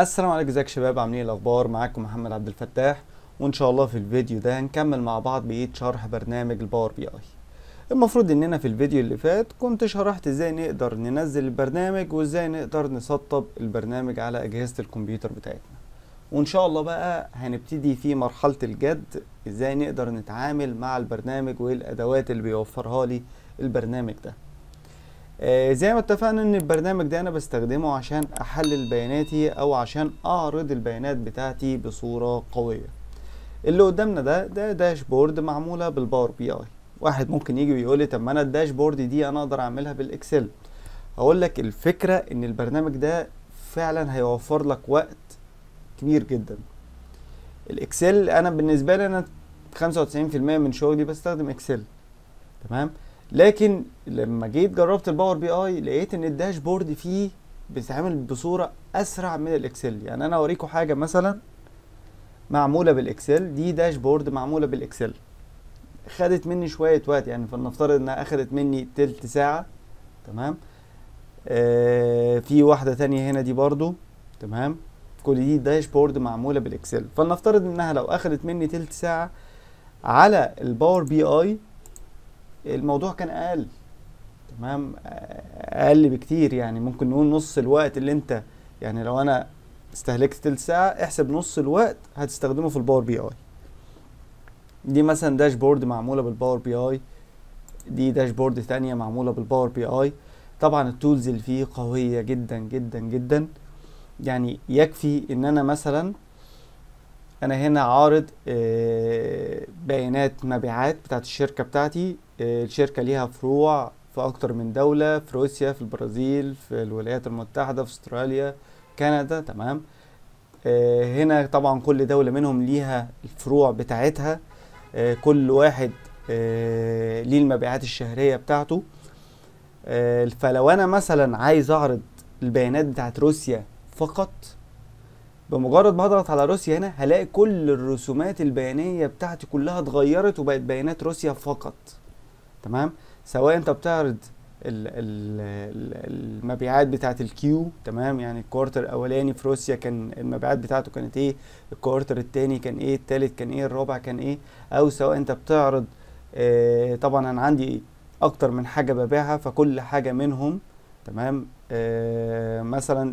السلام عليكم، ازيك شباب؟ عاملين الاخبار؟ معاكم محمد عبدالفتاح، وان شاء الله في الفيديو ده هنكمل مع بعض بقيه شرح برنامج الباور بي اي. المفروض اننا في الفيديو اللي فات كنت شرحت ازاي نقدر ننزل البرنامج وازاي نقدر نسطب البرنامج على اجهزه الكمبيوتر بتاعتنا، وان شاء الله بقى هنبتدي في مرحله الجد ازاي نقدر نتعامل مع البرنامج والادوات اللي بيوفرها لي البرنامج ده. زي ما اتفقنا ان البرنامج ده انا بستخدمه عشان احلل بياناتي او عشان اعرض البيانات بتاعتي بصورة قوية. اللي قدامنا ده داشبورد معمولة بالباور بي اي. واحد ممكن يجي ويقول لي طب ما انا الداشبورد دي انا اقدر اعملها بالاكسل. اقول لك الفكرة ان البرنامج ده فعلا هيوفر لك وقت كبير جدا. الاكسل انا بالنسبة لي انا 95% من شغلي بستخدم اكسل، تمام؟ لكن لما جيت جربت الباور بي اي لقيت ان الداشبورد فيه بيتعمل بصوره اسرع من الاكسل. يعني انا اوريكم حاجه مثلا معموله بالاكسل، دي داشبورد معموله بالاكسل، خدت مني شويه وقت، يعني فلنفترض انها اخدت مني تلت ساعه، تمام. في واحده تانية هنا دي برضو، تمام. كل دي داشبورد معموله بالاكسل، فلنفترض انها لو اخدت مني تلت ساعه على الباور بي اي الموضوع كان اقل، تمام، اقل بكتير. يعني ممكن نقول نص الوقت اللي انت، يعني لو انا استهلكت تلت ساعه احسب نص الوقت هتستخدمه في الباور بي اي. دي مثلا داشبورد معموله بالباور بي اي، دي داشبورد ثانيه معموله بالباور بي اي. طبعا التولز اللي فيه قويه جدا جدا جدا، يعني يكفي ان انا مثلا انا هنا عارض بيانات مبيعات بتاعت الشركه بتاعتي. الشركه ليها فروع في اكتر من دوله، في روسيا، في البرازيل، في الولايات المتحده، في استراليا، كندا، تمام. هنا طبعا كل دوله منهم ليها الفروع بتاعتها، كل واحد ليه المبيعات الشهريه بتاعته. فلو انا مثلا عايز اعرض البيانات بتاعت روسيا فقط، بمجرد ما اضغط على روسيا هنا هلاقي كل الرسومات البيانيه بتاعتي كلها اتغيرت وبقت بيانات روسيا فقط، تمام. سواء انت بتعرض المبيعات بتاعت الكيو، تمام، يعني الكوارتر الاولاني في روسيا كان المبيعات بتاعته كانت ايه، الكوارتر الثاني كان ايه، الثالث كان ايه، الرابع كان ايه، او سواء انت بتعرض طبعا انا عندي اكتر من حاجه ببيعها، فكل حاجه منهم، تمام. مثلا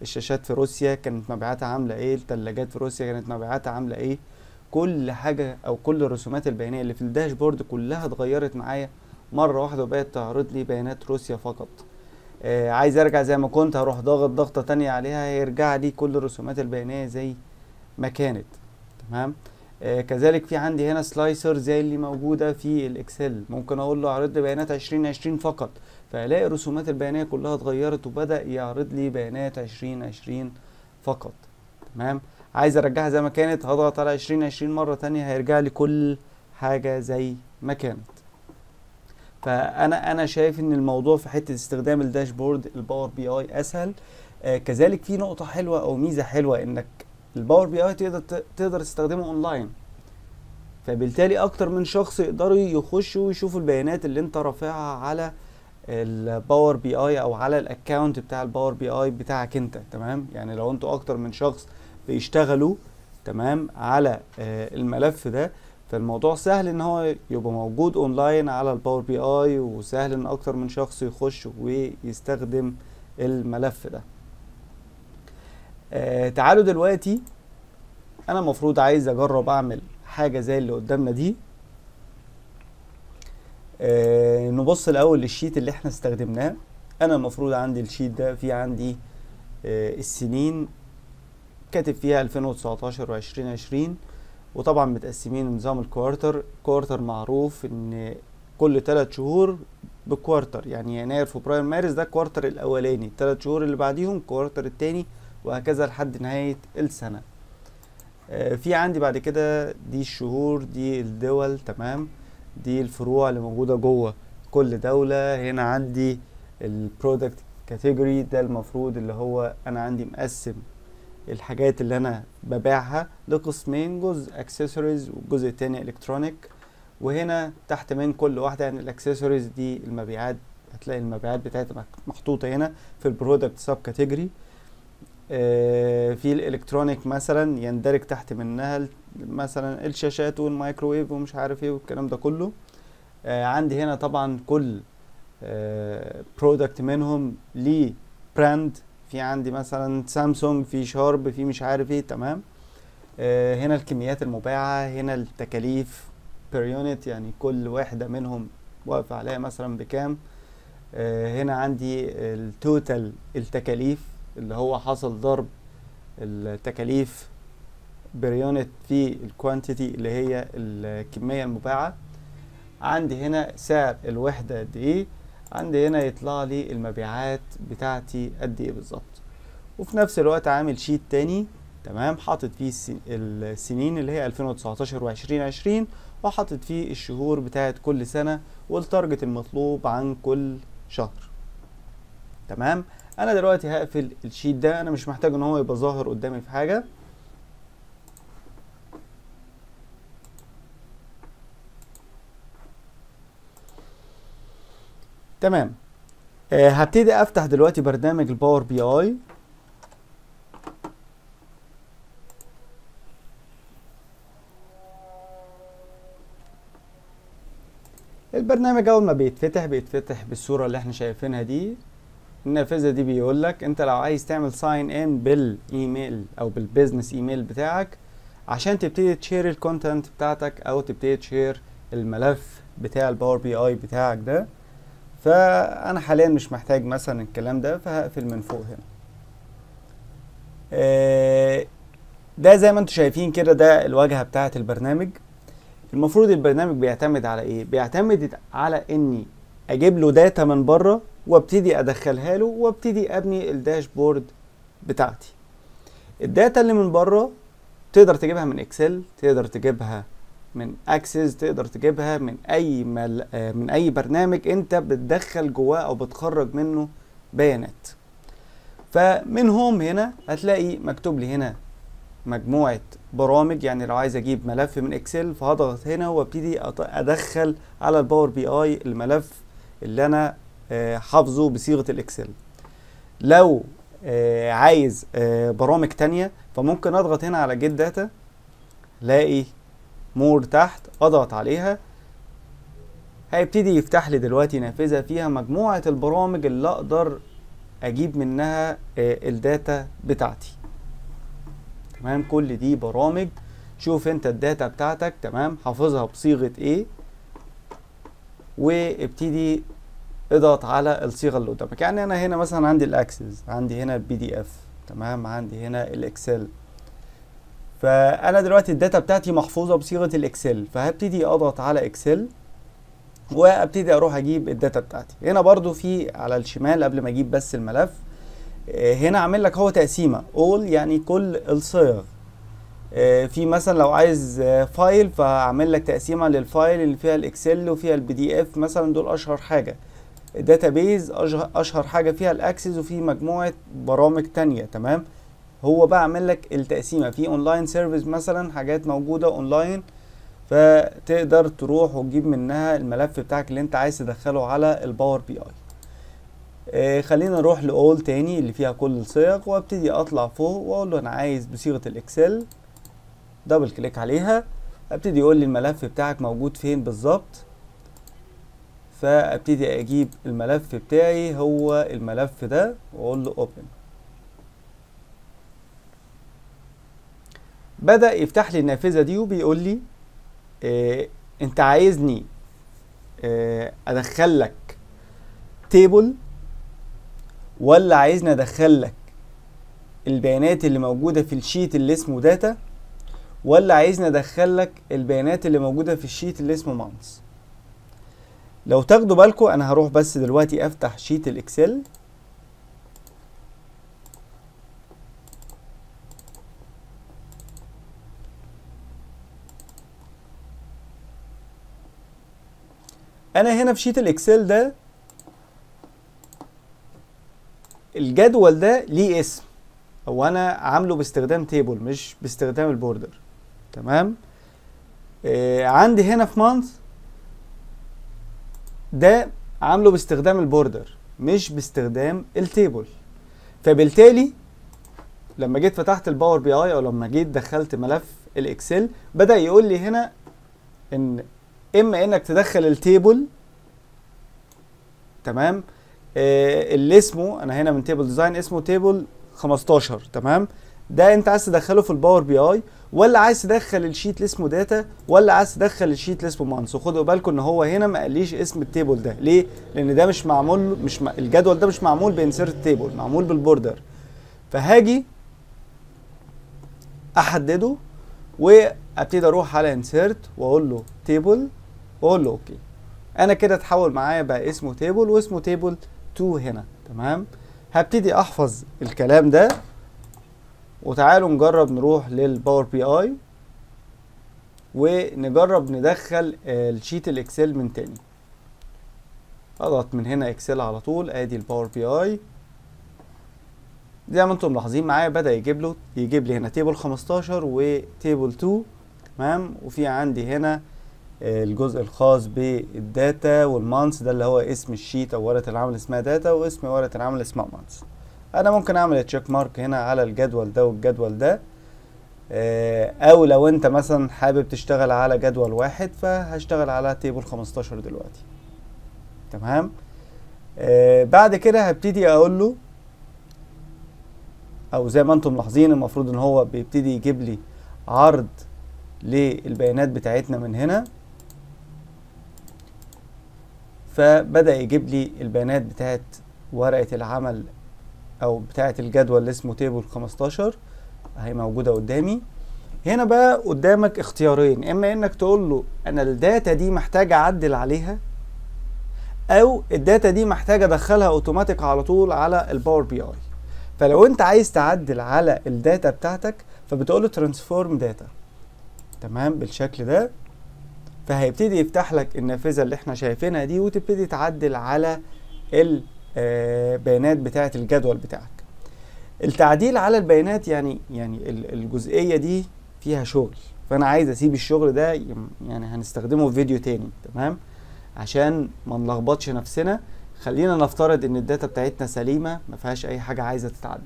الشاشات في روسيا كانت مبيعاتها عامله ايه، الثلاجات في روسيا كانت مبيعاتها عامله ايه. كل حاجه او كل الرسومات البيانيه اللي في الداشبورد كلها اتغيرت معايا مره واحده وبقت تعرض لي بيانات روسيا فقط. عايز ارجع زي ما كنت هروح ضاغط ضغطه ثانيه عليها هيرجع لي كل الرسومات البيانيه زي ما كانت، تمام. كذلك في عندي هنا سلايسر زي اللي موجوده في الاكسل، ممكن اقول له اعرض لي بيانات 2020 فقط، فالاقي الرسومات البيانيه كلها اتغيرت وبدا يعرض لي بيانات 2020 فقط، تمام. عايز ارجعها زي ما كانت هضغط على 2020 مره ثانيه هيرجع لي كل حاجه زي ما كانت. فانا شايف ان الموضوع في حته استخدام الداشبورد الباور بي اي اسهل. كذلك في نقطه حلوه او ميزه حلوه انك الباور بي اي تقدر تستخدمه اونلاين، فبالتالي اكتر من شخص يقدروا يخشوا ويشوفوا البيانات اللي انت رافعها على الباور بي اي او على الاكونت بتاع الباور بي اي بتاعك انت، تمام. يعني لو انتوا اكتر من شخص بيشتغلوا، تمام، على الملف ده، فالموضوع سهل ان هو يبقى موجود اونلاين على الباور بي اي، وسهل ان اكتر من شخص يخش ويستخدم الملف ده. تعالوا دلوقتي انا المفروض عايز اجرب اعمل حاجه زي اللي قدامنا دي. نبص الاول للشيت اللي احنا استخدمناه. انا المفروض عندي الشيت ده فيه عندي السنين كاتب فيها 2019 و2020، وطبعا متقسمين نظام الكوارتر. كوارتر معروف ان كل 3 شهور بكوارتر، يعني يناير فبراير مارس ده الكوارتر الاولاني، ال3 شهور اللي بعديهم الكوارتر الثاني، وهكذا لحد نهايه السنه. في عندي بعد كده دي الشهور، دي الدول، تمام، دي الفروع اللي موجوده جوه كل دوله. هنا عندي البرودكت كاتيجوري، ده المفروض اللي هو انا عندي مقسم الحاجات اللي انا ببيعها لقسمين، جزء اكسسوارز والجزء التاني الكترونيك. وهنا تحت من كل واحده، يعني الاكسسوارز دي المبيعات، هتلاقي المبيعات بتاعتها محطوطه هنا في البرودكت سب كاتيجوري. في الالكترونيك مثلا يندرج تحت منها مثلا الشاشات والمايكرويف ومش عارف ايه والكلام ده كله. عندي هنا طبعا كل برودكت منهم ليه براند، في عندي مثلا سامسونج، في شارب، في مش عارف ايه، تمام. هنا الكميات المباعة، هنا التكاليف بير يونت يعني كل واحدة منهم واقف عليها مثلا بكام. هنا عندي التوتال التكاليف اللي هو حصل ضرب التكاليف بير يونت في الكوانتيتي اللي هي الكمية المباعة. عندي هنا سعر الوحدة قد ايه، عندي هنا يطلع لي المبيعات بتاعتي قد ايه بالظبط. وفي نفس الوقت عامل شيت تاني، تمام، حاطط فيه السنين اللي هي 2019 و2020، وحاطط فيه الشهور بتاعت كل سنة والتارجت المطلوب عن كل شهر، تمام. انا دلوقتي هقفل الشيت ده، انا مش محتاج ان هو يبقى ظاهر قدامي في حاجة. تمام، هبتدي افتح دلوقتي برنامج الباور بي اي. البرنامج اول ما بيتفتح بالصوره اللي احنا شايفينها دي، النافذه دي بيقول لك انت لو عايز تعمل ساين ان بالايميل او بالبيزنس ايميل بتاعك عشان تبتدي تشير الكونتنت بتاعتك او تبتدي تشير الملف بتاع الباور بي اي بتاعك ده. فانا حاليا مش محتاج مثلا الكلام ده، فهقفل من فوق هنا. ده زي ما انتم شايفين كده ده الواجهه بتاعه البرنامج. المفروض البرنامج بيعتمد على ايه؟ بيعتمد على اني اجيب له داتا من بره وابتدي ادخلها له وابتدي ابني الداشبورد بتاعتي. الداتا اللي من بره تقدر تجيبها من اكسل، تقدر تجيبها من اكسس، تقدر تجيبها من اي برنامج انت بتدخل جواه او بتخرج منه بيانات. فمن هوم هنا هتلاقي مكتوب لي هنا مجموعة برامج، يعني لو عايز اجيب ملف من اكسل فهضغط هنا وابتدي ادخل على الباور بي اي الملف اللي انا حافظه بصيغة الاكسل. لو عايز برامج تانية فممكن اضغط هنا على جيت داتا، لاقي مور تحت، اضغط عليها، هيبتدي يفتح لي دلوقتي نافذة فيها مجموعة البرامج اللي اقدر اجيب منها الداتا بتاعتي، تمام. كل دي برامج. شوف انت الداتا بتاعتك، تمام، حافظها بصيغة ايه، وابتدي اضغط على الصيغة اللي قدامك. يعني انا هنا مثلا عندي الاكسس، عندي هنا البي دي اف، تمام، عندي هنا الاكسل. فانا دلوقتي الداتا بتاعتي محفوظة بصيغة الاكسل، فهبتدي اضغط على اكسل وابتدي اروح اجيب الداتا بتاعتي. هنا برضو في على الشمال قبل ما اجيب بس الملف، هنا عامل لك هو تقسيمه all يعني كل الصيغ. في مثلا لو عايز فايل فاعمل لك تقسيمه للفايل اللي فيها الاكسل وفيها البي دي اف مثلا، دول اشهر حاجه. الداتابيز اشهر حاجه فيها الاكسس، وفي مجموعه برامج تانية، تمام. هو بقى عامل لك التقسيمه في اونلاين سيرفيس مثلا، حاجات موجوده اونلاين فتقدر تروح وتجيب منها الملف بتاعك اللي انت عايز تدخله على الباور بي اي. خلينا نروح لأول تاني اللي فيها كل الصيغ، وابتدي اطلع فوق واقول له انا عايز بصيغة الاكسل، دبل كليك عليها، ابتدي يقول لي الملف بتاعك موجود فين بالظبط، فابتدي اجيب الملف بتاعي هو الملف ده واقول له اوبن. بدأ يفتح لي النافذة دي وبيقول لي انت عايزني ادخل لك تيبل ولا عايزني ادخل لك البيانات اللي موجوده في الشيت اللي اسمه داتا، ولا عايزني ادخل لك البيانات اللي موجوده في الشيت اللي اسمه مانس. لو تاخدوا بالكم انا هروح بس دلوقتي افتح شيت الاكسل، انا هنا في شيت الاكسل ده الجدول ده ليه اسم، هو انا عامله باستخدام تيبل مش باستخدام البوردر، تمام. عندي هنا في مانث ده عامله باستخدام البوردر مش باستخدام التيبل، فبالتالي لما جيت فتحت الباور بي اي او لما جيت دخلت ملف الاكسل بدا يقول لي هنا ان اما انك تدخل التيبل، تمام، اللي اسمه انا هنا من تيبل ديزاين اسمه تيبل 15، تمام، ده انت عايز تدخله في الباور بي اي، ولا عايز تدخل الشيت اللي اسمه داتا، ولا عايز تدخل الشيت اللي اسمه مانس. وخدوا بالكم ان هو هنا ما قاليش اسم التيبل ده، ليه؟ لان ده مش معمول، الجدول ده مش معمول بانسيرت تيبل، معمول بالبوردر. فهاجي احدده وابتدي اروح على انسيرت واقول له تيبل واقول له اوكي. انا كده اتحول معايا بقى اسمه تيبل واسمه تيبل 2 هنا، تمام. هبتدي احفظ الكلام ده، وتعالوا نجرب نروح للباور بي اي ونجرب ندخل الشيت الاكسل من تاني. اضغط من هنا اكسل على طول، ادي الباور بي اي. زي ما انتم ملاحظين معايا بدا يجيب لي هنا تيبل 15 وتيبل 2، تمام، وفي عندي هنا الجزء الخاص بالداتا والمانس، ده اللي هو اسم الشيت او ورقه العمل اسمها داتا، واسم ورقه العمل اسمها مانس. انا ممكن اعمل تشيك مارك هنا على الجدول ده والجدول ده، او لو انت مثلا حابب تشتغل على جدول واحد فهشتغل على تيبل 15 دلوقتي، تمام. بعد كده هبتدي اقول له، او زي ما انتم ملاحظين المفروض ان هو بيبتدي يجيب لي عرض للبيانات بتاعتنا من هنا، فبدأ يجيب لي البيانات بتاعت ورقة العمل او بتاعت الجدول اللي اسمه تيبل 15 اهي موجودة قدامي. هنا بقى قدامك اختيارين، اما انك تقول له انا الداتا دي محتاج اعدل عليها، او الداتا دي محتاج ادخلها اوتوماتيك على طول على الباور بي اي. فلو انت عايز تعدل على الداتا بتاعتك فبتقول له ترانسفورم داتا، تمام، بالشكل ده. فهيبتدي يفتح لك النافذه اللي احنا شايفينها دي، وتبتدي تعدل على البيانات بتاعه الجدول بتاعك. التعديل على البيانات يعني الجزئيه دي فيها شغل، فانا عايز اسيب الشغل ده، يعني هنستخدمه في فيديو تاني، تمام، عشان ما نلخبطش نفسنا. خلينا نفترض ان الداتا بتاعتنا سليمه ما فيهاش اي حاجه عايزه تتعدل،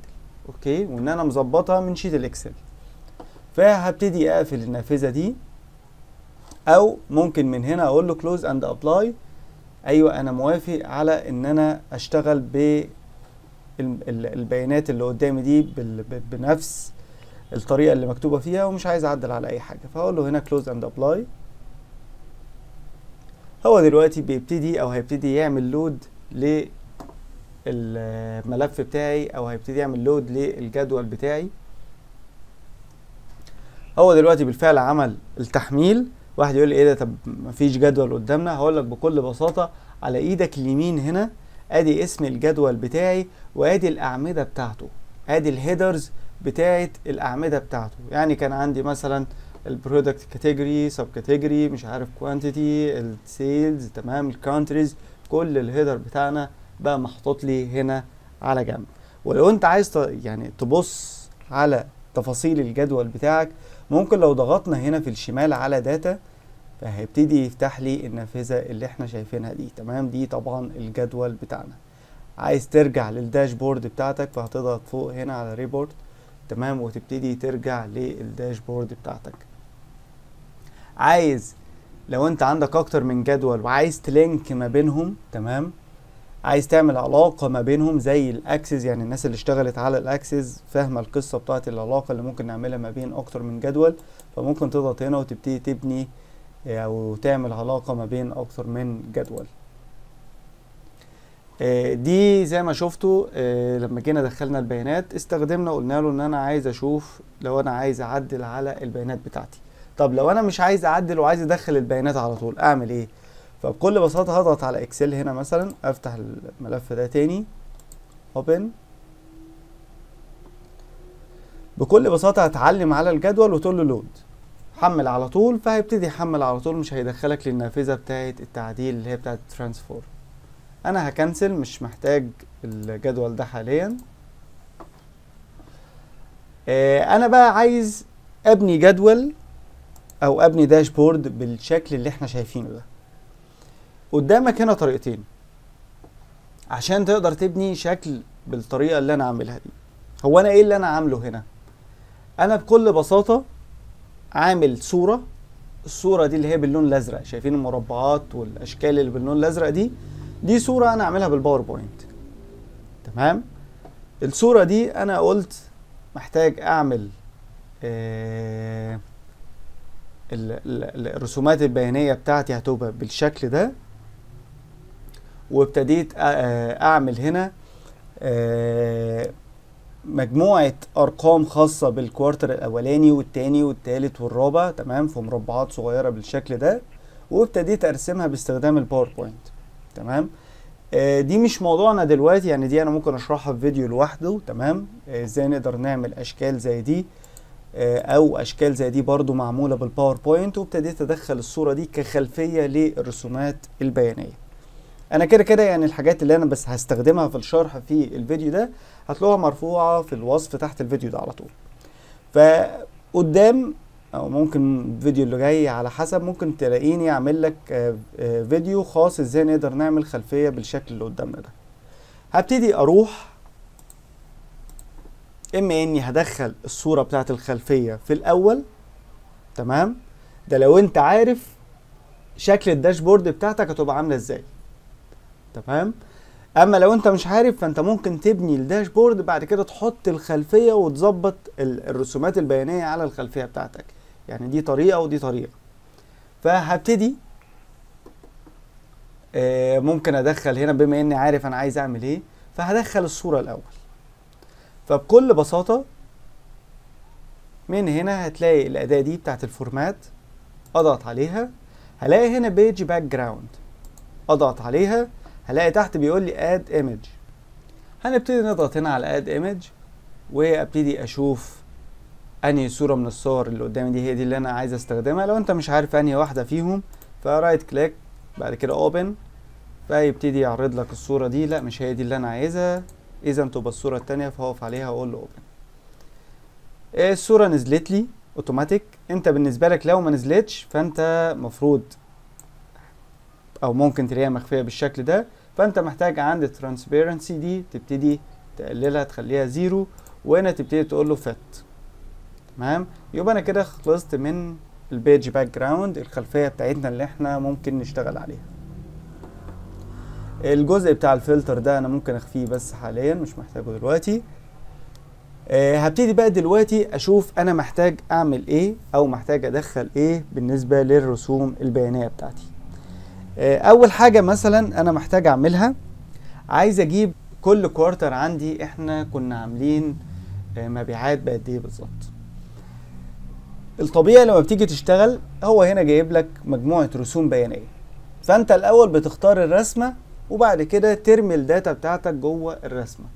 اوكي، وان انا مظبطها من شيت الاكسل. فهبتدي اقفل النافذه دي، او ممكن من هنا اقول له كلوز اند ابلاي. ايوه انا موافق على ان انا اشتغل بالبيانات اللي قدامي دي بنفس الطريقه اللي مكتوبه فيها، ومش عايز اعدل على اي حاجه، فاقول له هنا كلوز اند ابلاي. هو دلوقتي بيبتدي او هيبتدي يعمل لود للملف بتاعي، او هيبتدي يعمل لود للجدول بتاعي. هو دلوقتي بالفعل عمل التحميل. واحد يقول لي ايه ده، طب مفيش جدول قدامنا؟ هقول لك بكل بساطه، على ايدك اليمين هنا ادي اسم الجدول بتاعي، وادي الاعمده بتاعته، ادي الهيدرز بتاعت الاعمده بتاعته. يعني كان عندي مثلا البرودكت كاتيجوري، سب كاتيجوري، مش عارف كوانتيتي، السيلز، تمام، الكونتريز، كل الهيدر بتاعنا بقى محطوط لي هنا على جنب. ولو انت عايز يعني تبص على تفاصيل الجدول بتاعك، ممكن لو ضغطنا هنا في الشمال على داتا فهيبتدي يفتح لي النافذه اللي احنا شايفينها دي، تمام، دي طبعا الجدول بتاعنا. عايز ترجع للداشبورد بتاعتك فهتضغط فوق هنا على ريبورت، تمام، وتبتدي ترجع للداشبورد بتاعتك. عايز لو انت عندك اكتر من جدول وعايز تلينك ما بينهم، تمام، عايز تعمل علاقه ما بينهم زي الاكسس، يعني الناس اللي اشتغلت على الاكسس فاهمه القصه بتاعه العلاقه اللي ممكن نعملها ما بين اكتر من جدول، فممكن تضغط هنا وتبتدي تبني او تعمل علاقه ما بين اكتر من جدول. دي زي ما شفتوا لما جينا دخلنا البيانات استخدمنا، قلنا له ان انا عايز اشوف لو انا عايز اعدل على البيانات بتاعتي. طب لو انا مش عايز اعدل وعايز ادخل البيانات على طول اعمل ايه؟ فبكل بساطه هضغط على اكسل هنا مثلا، افتح الملف ده تاني، اوبن. بكل بساطه هتعلم على الجدول وتقول له لود، حمل على طول، فهيبتدي يحمل على طول، مش هيدخلك للنافذه بتاعه التعديل اللي هي بتاعه ترانسفورم. انا هكنسل، مش محتاج الجدول ده حاليا. انا بقى عايز ابني جدول او ابني داشبورد بالشكل اللي احنا شايفينه ده. قدامك هنا طريقتين عشان تقدر تبني شكل بالطريقه اللي انا عاملها دي. هو انا ايه اللي انا عامله هنا؟ انا بكل بساطه عامل صوره، الصوره دي اللي هي باللون الازرق، شايفين المربعات والاشكال اللي باللون الازرق دي، دي صوره انا عاملها بالباوربوينت. تمام؟ الصوره دي انا قلت محتاج اعمل الرسومات البيانيه بتاعتي هتبقى بالشكل ده، وابتديت اعمل هنا مجموعة ارقام خاصة بالكوارتر الاولاني والتاني والتالت والرابع، تمام، في مربعات صغيرة بالشكل ده، وابتديت ارسمها باستخدام الباوربوينت. تمام، دي مش موضوعنا دلوقتي، يعني دي انا ممكن اشرحها في فيديو لوحده. تمام، ازاي نقدر نعمل اشكال زي دي او اشكال زي دي برضو معمولة بالباوربوينت، وابتديت ادخل الصورة دي كخلفية للرسومات البيانية. انا كده كده يعني الحاجات اللي انا بس هستخدمها في الشرح في الفيديو ده هتلاقوها مرفوعه في الوصف تحت الفيديو ده على طول. فقدام او ممكن الفيديو اللي جاي على حسب ممكن تلاقيني اعمل لك فيديو خاص ازاي نقدر نعمل خلفيه بالشكل اللي قدامنا ده. هبتدي اروح اما اني هدخل الصوره بتاعت الخلفيه في الاول. تمام، ده لو انت عارف شكل الداشبورد بتاعتك هتبقى عامله ازاي. تمام، اما لو انت مش عارف فانت ممكن تبني الداشبورد بعد كده تحط الخلفيه وتظبط الرسومات البيانيه على الخلفيه بتاعتك، يعني دي طريقه ودي طريقه. فهبتدي ممكن ادخل هنا بما اني عارف انا عايز اعمل ايه، فهدخل الصوره الاول. فبكل بساطه من هنا هتلاقي الاداه دي بتاعت الفورمات، اضغط عليها هلاقي هنا بيج باك جراوند، اضغط عليها هلاقي تحت بيقول لي اد ايمج. هنبتدي نضغط هنا على اد ايمج وابتدي اشوف انهي صوره من الصور اللي قدامي دي هي دي اللي انا عايز استخدمها. لو انت مش عارف انهي واحده فيهم فرايت كليك بعد كده اوبن، فيبتدي يعرض لك الصوره دي، لا مش هي دي اللي انا عايزها، اذا تبقى الصوره الثانيه، فهقف عليها واقول له اوبن. الصوره نزلت لي اوتوماتيك. انت بالنسبه لك لو ما نزلتش فانت مفروض او ممكن تلاقيها مخفيه بالشكل ده، فانت محتاج عند الترانسبيرنسي دي تبتدي تقللها تخليها زيرو، وهنا تبتدي تقول له فت. تمام، يبقى انا كده خلصت من البيج باك جراوند، الخلفيه بتاعتنا اللي احنا ممكن نشتغل عليها. الجزء بتاع الفلتر ده انا ممكن اخفيه بس حاليا مش محتاجه دلوقتي. هبتدي بقى دلوقتي اشوف انا محتاج اعمل ايه او محتاج ادخل ايه بالنسبه للرسوم البيانيه بتاعتي. اول حاجه مثلا انا محتاج اعملها، عايز اجيب كل كوارتر عندي احنا كنا عاملين مبيعات بقد ايه بالظبط. الطبيعي لما بتيجي تشتغل هو هنا جايب لك مجموعه رسوم بيانيه، فانت الاول بتختار الرسمه وبعد كده ترمي الداتا بتاعتك جوه الرسمه.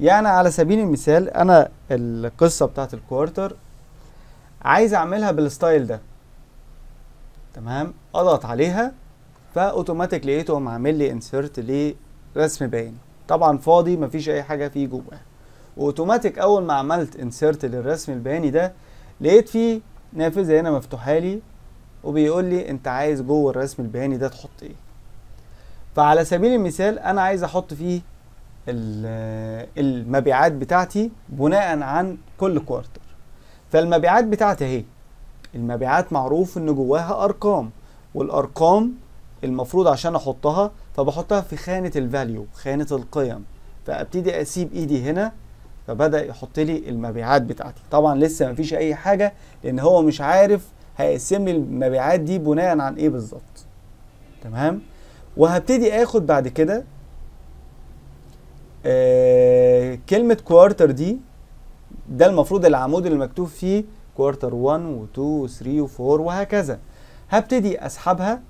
يعني على سبيل المثال انا القصه بتاعت الكوارتر عايز اعملها بالستايل ده. تمام، اضغط عليها فاوتوماتيك لقيتهم عامل لي انسيرت لرسم بياني، طبعا فاضي مفيش اي حاجه فيه جواه. واوتوماتيك اول ما عملت انسيرت للرسم البياني ده لقيت فيه نافذه هنا مفتوحه لي وبيقول لي انت عايز جوه الرسم البياني ده تحط ايه. فعلى سبيل المثال انا عايز احط فيه المبيعات بتاعتي بناء عن كل كوارتر. فالمبيعات بتاعتي اهي، المبيعات معروف ان جواها ارقام، والارقام المفروض عشان احطها فبحطها في خانه الفاليو، خانه القيم، فابتدي اسيب ايدي هنا فبدا يحط لي المبيعات بتاعتي. طبعا لسه ما فيش اي حاجه لان هو مش عارف هيقسم لي المبيعات دي بناء عن ايه بالظبط. تمام، وهبتدي اخد بعد كده كلمه كوارتر دي، ده المفروض العمود اللي مكتوب فيه كوارتر 1 و2 و3 و4 وهكذا. هبتدي اسحبها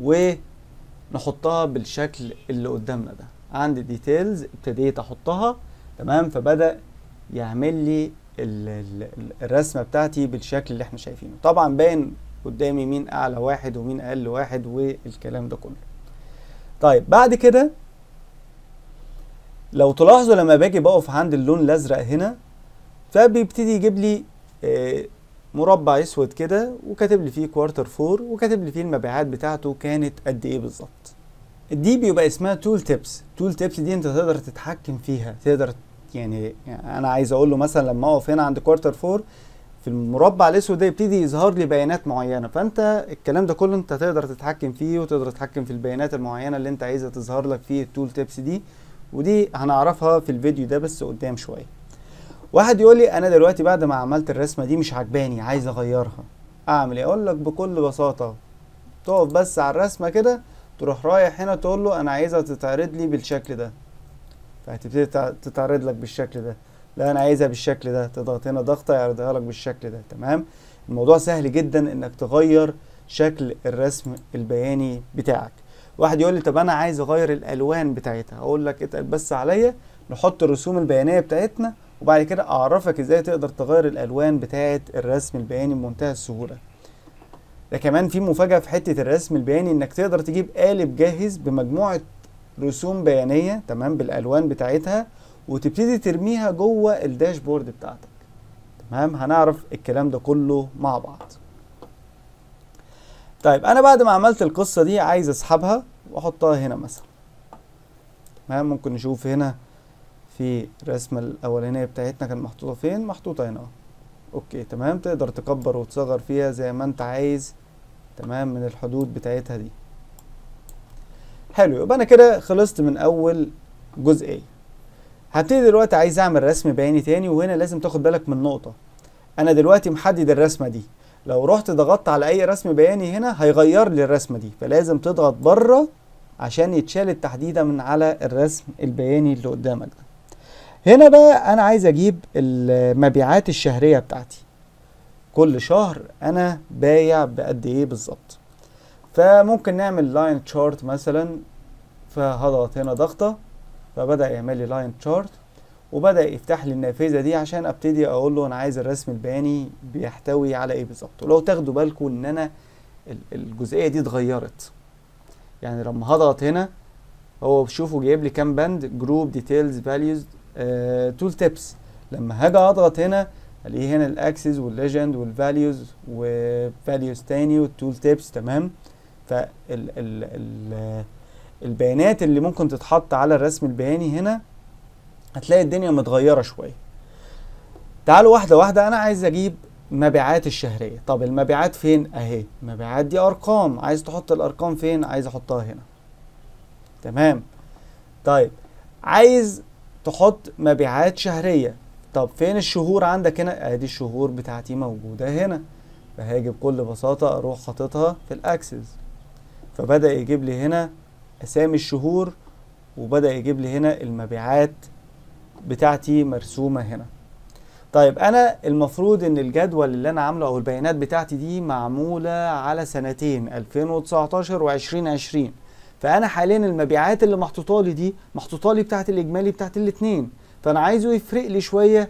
ونحطها بالشكل اللي قدامنا ده. عند ديتيلز ابتديت احطها. تمام، فبدأ يعمل لي الرسمة بتاعتي بالشكل اللي احنا شايفينه. طبعا باين قدامي مين اعلى واحد ومين اقل واحد والكلام ده كله. طيب بعد كده لو تلاحظوا لما باجي بقف عند اللون الازرق هنا فبيبتدي يجيب لي مربع اسود كده وكاتب لي فيه كوارتر 4 وكاتب لي فيه المبيعات بتاعته كانت قد ايه بالظبط. دي بيبقى اسمها تول تيبس. تول تيبس دي انت تقدر تتحكم فيها، تقدر يعني انا عايز اقول له مثلا لما اقف هنا عند كوارتر 4 في المربع الاسود ده يبتدي يظهر لي بيانات معينه، فانت الكلام ده كله انت تقدر تتحكم فيه، وتقدر تتحكم في البيانات المعينه اللي انت عايزها تظهر لك في التول تيبس دي، ودي هنعرفها في الفيديو ده بس قدام شويه. واحد يقول لي انا دلوقتي بعد ما عملت الرسمه دي مش عجباني عايز اغيرها، اعمل ايه؟ اقول لك بكل بساطه تقف بس على الرسمه كده، تروح رايح هنا تقول له انا عايزها تتعرض لي بالشكل ده، فهتبتدي تتعرض لك بالشكل ده. لا انا عايزها بالشكل ده، تضغط هنا ضغطه يعرضها لك بالشكل ده. تمام، الموضوع سهل جدا انك تغير شكل الرسم البياني بتاعك. واحد يقول لي طب انا عايز اغير الالوان بتاعتها، اقول لك اتقل بس عليا، نحط الرسوم البيانيه بتاعتنا وبعد كده اعرفك ازاي تقدر تغير الالوان بتاعه الرسم البياني بمنتهى السهوله. ده كمان في مفاجاه في حته الرسم البياني، انك تقدر تجيب قالب جاهز بمجموعه رسوم بيانيه تمام بالالوان بتاعتها وتبتدي ترميها جوه الداشبورد بتاعتك. تمام، هنعرف الكلام ده كله مع بعض. طيب انا بعد ما عملت القصه دي عايز اسحبها واحطها هنا مثلا. تمام، ممكن نشوف هنا في الرسمه الاولانيه بتاعتنا كان محطوطه فين؟ محطوطه هنا. اوكي تمام، تقدر تكبر وتصغر فيها زي ما انت عايز تمام من الحدود بتاعتها دي. حلو، يبقى انا كده خلصت من اول جزئيه. هبتدي دلوقتي عايز اعمل رسم بياني تاني، وهنا لازم تاخد بالك من نقطه. انا دلوقتي محدد الرسمه دي، لو رحت ضغطت على اي رسم بياني هنا هيغير لي الرسمه دي، فلازم تضغط بره عشان يتشال التحديد من على الرسم البياني اللي قدامك ده. هنا بقى انا عايز اجيب المبيعات الشهريه بتاعتي، كل شهر انا بايع بقد ايه بالظبط. فممكن نعمل لاين تشارت مثلا، فهضغط هنا ضغطه فبدأ يعمل لي لاين تشارت وبدأ يفتح لي النافذه دي عشان ابتدي اقول له انا عايز الرسم البياني بيحتوي على ايه بالظبط. ولو تاخدوا بالكم ان انا الجزئيه دي اتغيرت، يعني لما هضغط هنا هو شوفوا جايب لي كام بند، جروب، ديتيلز، فاليوز، تول تيبس. لما هاجي اضغط هنا الاقي هنا الاكسس والليجند والفاليوز وفاليوز تاني والتول تيبس. تمام، فال البيانات اللي ممكن تتحط على الرسم البياني هنا هتلاقي الدنيا متغيرة شوية. تعالوا واحدة واحدة. أنا عايز أجيب مبيعات الشهرية. طب المبيعات فين؟ أهي المبيعات دي أرقام، عايز تحط الأرقام فين؟ عايز أحطها هنا. تمام، طيب عايز تحط مبيعات شهرية، طب فين الشهور عندك؟ هنا أدي الشهور بتاعتي موجودة هنا، فهاجي بكل بساطة أروح حاططها في الأكسس، فبدأ يجيب لي هنا اسامي الشهور وبدأ يجيب لي هنا المبيعات بتاعتي مرسومة هنا. طيب انا المفروض ان الجدول اللي انا عامله او البيانات بتاعتي دي معمولة على سنتين 2019 و2020، فانا حاليا المبيعات اللي محطوطة لي دي محطوطة لي بتاعت الاجمالي بتاعت الاتنين، فانا عايزه يفرق لي شوية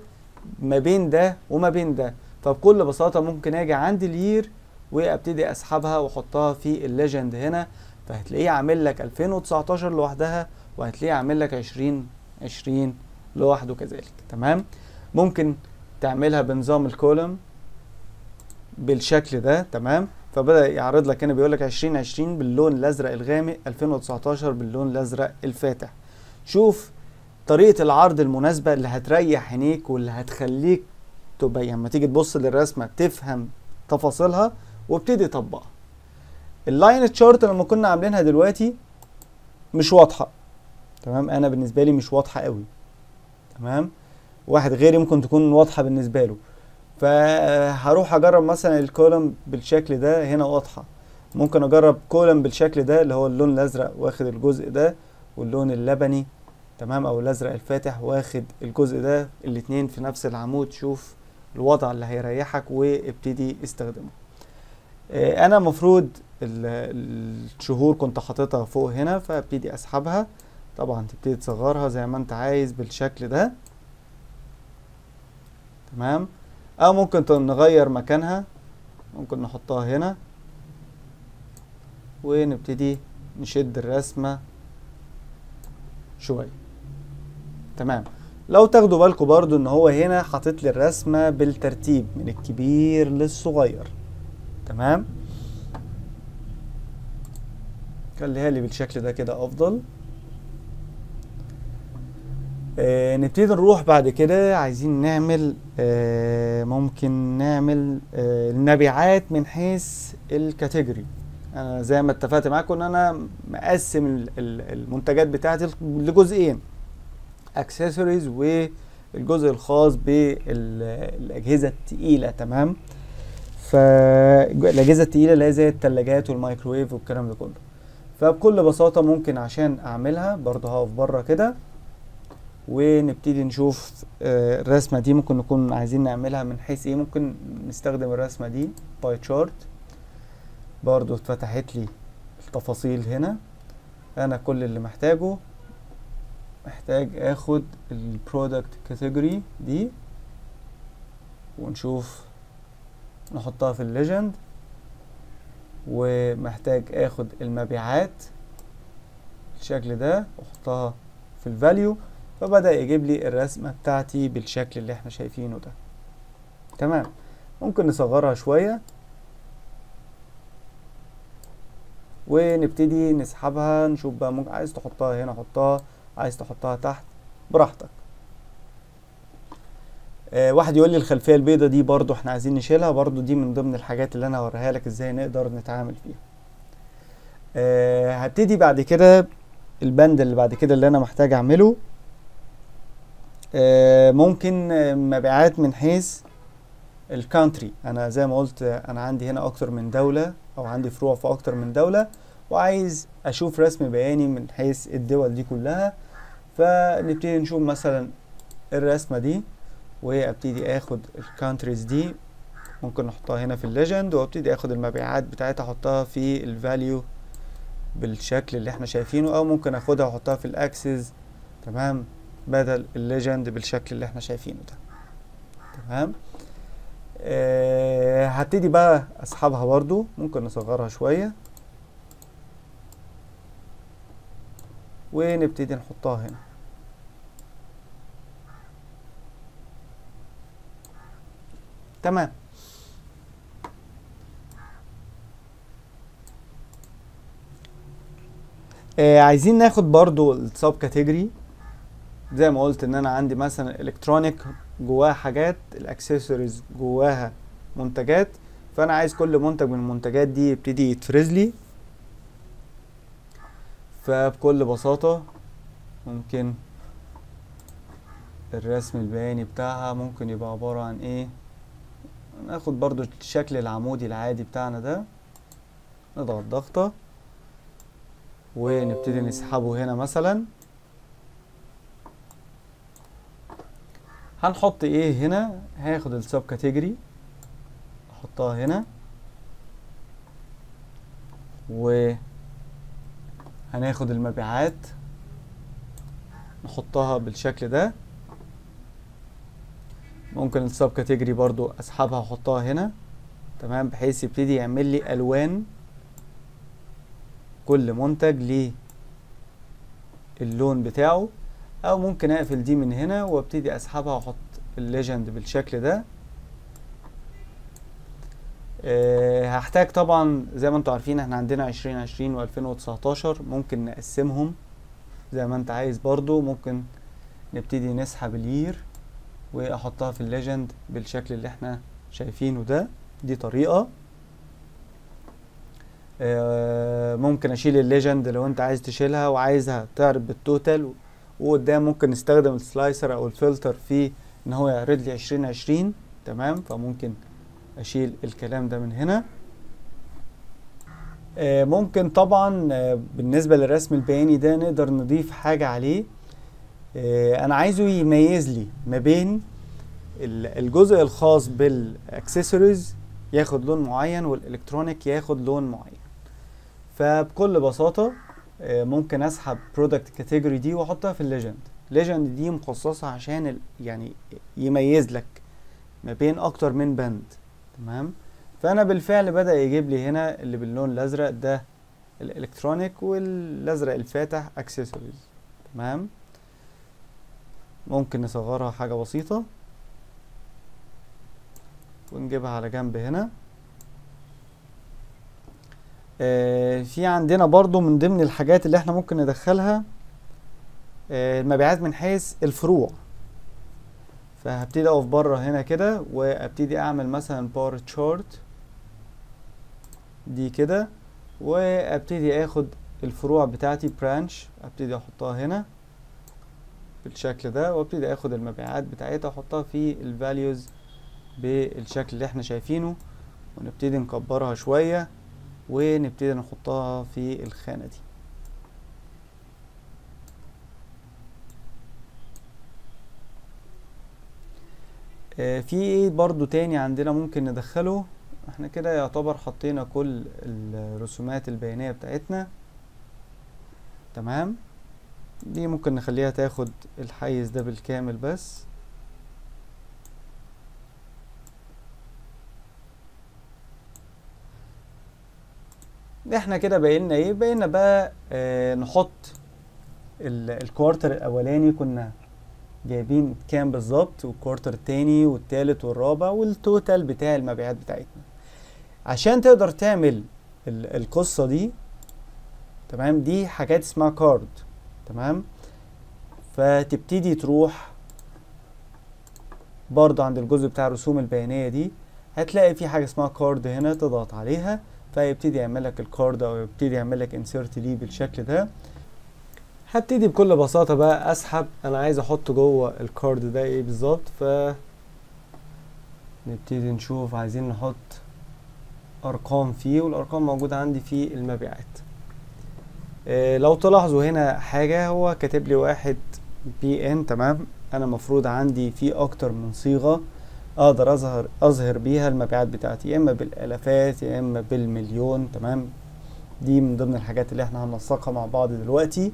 ما بين ده وما بين ده. فبكل بساطة ممكن اجي عند الير وابتدي اسحبها واحطها في الليجند هنا، فهتلاقيه عامل لك 2019 لوحدها وهتلاقيه عامل لك 2020 لوحده كذلك. تمام، ممكن تعملها بنظام الكولوم بالشكل ده. تمام، فبدأ يعرض لك هنا بيقول لك 2020 باللون الازرق الغامق، 2019 باللون الازرق الفاتح. شوف طريقة العرض المناسبة اللي هتريح عينيك واللي هتخليك تبقى لما تيجي تبص للرسمة تفهم تفاصيلها وابتدي طبقها. اللاين تشارت لما كنا عاملينها دلوقتي مش واضحه. تمام، انا بالنسبه لي مش واضحه قوي. تمام، واحد غيري ممكن تكون واضحه بالنسبه له، فهروح اجرب مثلا الكولوم بالشكل ده هنا واضحه، ممكن اجرب كولوم بالشكل ده اللي هو اللون الازرق واخد الجزء ده واللون اللبني تمام او الازرق الفاتح واخد الجزء ده، الاتنين في نفس العمود. شوف الوضع اللي هيريحك وابتدي استخدمه. انا مفروض الشهور كنت حاططها فوق هنا، فابتدي اسحبها، طبعا تبتدي تصغرها زي ما انت عايز بالشكل ده. تمام، او ممكن نغير مكانها، ممكن نحطها هنا ونبتدي نشد الرسمة شوية. تمام، لو تاخدوا بالكم برضو ان هو هنا حاطط لي الرسمة بالترتيب من الكبير للصغير. تمام، خليها لي بالشكل ده كده افضل. نبتدي نروح بعد كده. عايزين نعمل ممكن نعمل المبيعات من حيث الكاتيجوري. انا زي ما اتفقت معاكم ان انا مقسم المنتجات بتاعتي لجزئين، اكسسوارز والجزء الخاص بالاجهزه الثقيله. تمام، فالاجهزه الثقيله اللي هي زي الثلاجات والمايكرويف والكلام ده كله. فبكل بساطه ممكن عشان اعملها برضه هقف بره كده ونبتدي نشوف الرسمه دي ممكن نكون عايزين نعملها من حيث ايه. ممكن نستخدم الرسمه دي باي تشارت، برضو اتفتحت لي التفاصيل هنا. انا كل اللي محتاجه اخد البرودكت كاتيجوري دي ونشوف نحطها في الليجند، ومحتاج اخد المبيعات بالشكل ده واحطها في الفاليو، فبدأ يجيب لي الرسمة بتاعتي بالشكل اللي احنا شايفينه ده. تمام، ممكن نصغرها شوية ونبتدي نسحبها نشوف بقى. ممكن عايز تحطها هنا حطها، عايز تحطها تحت براحتك. واحد يقول لي الخلفية البيضة دي برضو احنا عايزين نشيلها، برضو دي من ضمن الحاجات اللي انا هوريها لك ازاي نقدر نتعامل فيها. هبتدي بعد كده البند اللي بعد كده اللي انا محتاج اعمله. ممكن مبيعات من حيث الكانتري. انا زي ما قلت انا عندي هنا اكتر من دولة او عندي فروع في اكتر من دولة، وعايز اشوف رسم بياني من حيث الدول دي كلها. فنبتدي نشوف مثلا الرسمة دي، وابتدي اخد الكانتريز دي ممكن احطها هنا في الليجند، وابتدي اخد المبيعات بتاعتها احطها في الفاليو بالشكل اللي احنا شايفينه، او ممكن اخدها واحطها في الاكسس. تمام، بدل الليجند بالشكل اللي احنا شايفينه ده. تمام، هبتدي بقى اسحبها برضو. ممكن نصغرها شوية ونبتدي نحطها هنا. تمام، عايزين ناخد برضو السب كاتيجوري. زي ما قلت ان انا عندي مثلا الكترونيك جواها حاجات، الاكسسوارز جواها منتجات، فانا عايز كل منتج من المنتجات دي يبتدي يتفرز لي. فبكل بساطة ممكن الرسم البياني بتاعها ممكن يبقى عبارة عن ايه. ناخد برضو الشكل العمودي العادي بتاعنا ده، نضغط ضغطة ونبتدي نسحبه هنا. مثلا هنحط ايه هنا، هاخد السب كاتيجوري احطها هنا، وهناخد المبيعات نحطها بالشكل ده. ممكن السب كاتيجوري برضو اسحبها احطها هنا. تمام، بحيث يبتدي يعمل لي الوان، كل منتج ليه اللون بتاعه. او ممكن اقفل دي من هنا وابتدي اسحبها واحط الليجند بالشكل ده. هحتاج طبعا زي ما انتوا عارفين احنا عندنا 2020 و2019، ممكن نقسمهم زي ما انت عايز. برضو ممكن نبتدي نسحب الير واحطها في الليجند بالشكل اللي احنا شايفينه ده. دي طريقة. ممكن اشيل الليجند لو انت عايز تشيلها وعايزها تعرض بالتوتال، وقدام ممكن نستخدم السلايسر او الفلتر في ان هو يعرض لي 2020. تمام، فممكن اشيل الكلام ده من هنا. ممكن طبعا بالنسبة للرسم البياني ده نقدر نضيف حاجة عليه. انا عايزه يميز لي ما بين الجزء الخاص بالاكسسوارز ياخد لون معين والالكترونيك ياخد لون معين. فبكل بساطة ممكن اسحب برودكت كاتيجوري دي واحطها في الليجند. الليجند دي مخصصه عشان يعني يميز لك ما بين اكتر من بند. تمام، فانا بالفعل بدا يجيب لي هنا اللي باللون الازرق ده الالكترونيك، والازرق الفاتح اكسسوارز. تمام، ممكن نصغرها حاجه بسيطه ونجيبها على جنب هنا. في عندنا برضو من ضمن الحاجات اللي احنا ممكن ندخلها المبيعات من حيث الفروع. فهبتدي اقف بره هنا كده وابتدي اعمل مثلا بار تشارت دي كده، وابتدي اخد الفروع بتاعتي برانش ابتدي احطها هنا بالشكل ده، وابتدي اخد المبيعات بتاعتها احطها في الفاليوز بالشكل اللي احنا شايفينه، ونبتدي نكبرها شوية ونبتدي نحطها في الخانة دي. في ايه برضو تاني عندنا ممكن ندخله؟ احنا كده يعتبر حطينا كل الرسومات البيانية بتاعتنا، تمام. دي ممكن نخليها تاخد الحيز ده بالكامل بس، احنا كده بقينا ايه؟ بقينا بقى نحط الكوارتر الاولاني كنا جايبين كام بالظبط، والكوارتر التاني والتالت والرابع، والتوتال بتاع المبيعات بتاعتنا. عشان تقدر تعمل القصة دي، تمام، دي حاجات اسمها كارد، تمام. فتبتدي تروح برضه عند الجزء بتاع الرسوم البيانية دي، هتلاقي في حاجة اسمها كارد هنا تضغط عليها فيبتدي يعمل لك الكارد او يبتدي يعمل لك انسيرت ليه بالشكل ده. هبتدي بكل بساطة بقى اسحب انا عايز احط جوه الكارد ده ايه بالظبط. فنبتدي نشوف عايزين نحط ارقام فيه، والارقام موجودة عندي في المبيعات. لو تلاحظوا هنا حاجة، هو كاتب لي 1 بي ان، تمام. انا مفروض عندي في اكتر من صيغة اقدر اظهر بيها المبيعات بتاعتي، يا اما بالالافات يا اما بالمليون، تمام. دي من ضمن الحاجات اللي احنا هننسقها مع بعض دلوقتي.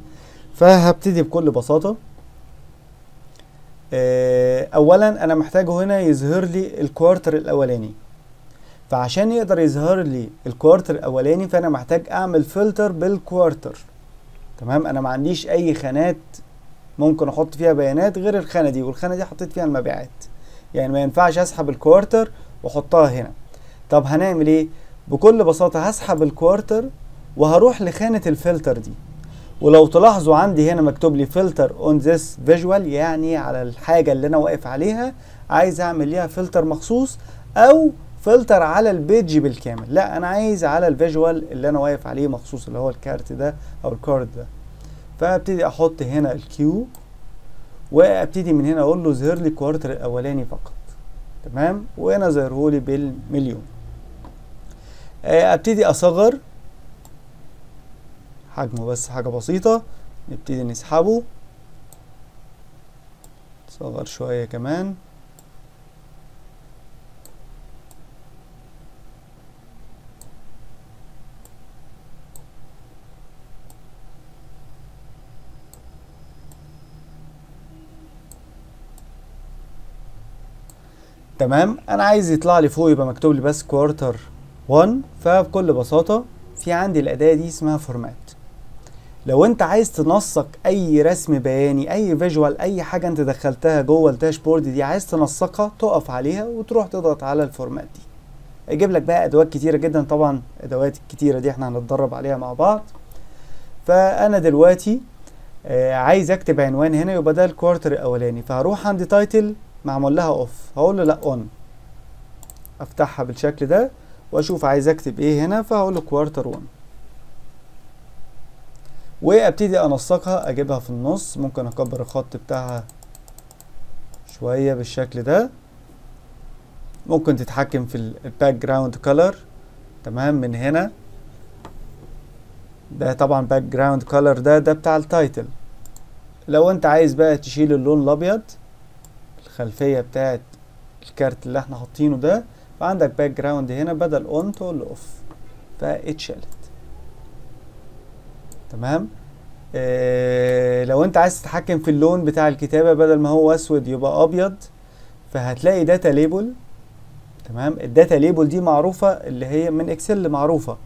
فهبتدي بكل بساطة اولا انا محتاجه هنا يظهر لي الكوارتر الاولاني. فعشان يقدر يظهر لي الكوارتر الاولاني فانا محتاج اعمل فلتر بالكوارتر، تمام. انا ما عنديش اي خانات ممكن احط فيها بيانات غير الخانة دي، والخانة دي حطيت فيها المبيعات، يعني ما ينفعش اسحب الكوارتر واحطها هنا. طب هنعمل ايه؟ بكل بساطة هسحب الكوارتر وهروح لخانة الفلتر دي، ولو تلاحظوا عندي هنا مكتوب لي فلتر اون ذس فيجوال، يعني على الحاجة اللي انا واقف عليها عايز اعمل ليها فلتر مخصوص، او فلتر على البيج بالكامل. لا، انا عايز على الفيجوال اللي انا واقف عليه مخصوص اللي هو الكارت ده او الكارد ده. فابتدي احط هنا الكيو، وابتدي من هنا اقول له ظهر لي الكوارتر الاولاني فقط، تمام. وانا ظاهرهولي بالمليون. ابتدي اصغر حجمه بس حاجه بسيطه، نبتدي نسحبه صغر شويه كمان. تمام، انا عايز يطلع لي فوق يبقى مكتوب لي بس كوارتر 1. فبكل بساطة في عندي الأداة دي اسمها فورمات. لو انت عايز تنسق اي رسم بياني، اي فيجوال، اي حاجة انت دخلتها جوه الداشبورد دي عايز تنسقها، تقف عليها وتروح تضغط على الفورمات دي، هيجيب لك بقى ادوات كتيرة جدا. طبعا ادوات كتيرة دي احنا هنتدرب عليها مع بعض. فانا دلوقتي عايز اكتب عنوان هنا، يبقى ده الكوارتر الاولاني. فهروح عند تايتل معمول لها اوف، هقول له لا اون، افتحها بالشكل ده واشوف عايز اكتب ايه هنا، فهقول له كوارتر 1، وابتدي انسقها اجيبها في النص. ممكن اكبر الخط بتاعها شويه بالشكل ده، ممكن تتحكم في الباك جراوند كلر، تمام. من هنا ده طبعا باك جراوند كلر ده بتاع التايتل. لو انت عايز بقى تشيل اللون الابيض الخلفيه بتاعت الكارت اللي احنا حاطينه ده، فعندك باك جراوند هنا بدل اون تقول اوف، فاتشالت، تمام. لو انت عايز تتحكم في اللون بتاع الكتابه، بدل ما هو اسود يبقى ابيض، فهتلاقي داتا ليبل، تمام. الداتا ليبل دي معروفه اللي هي من اكسل معروفه،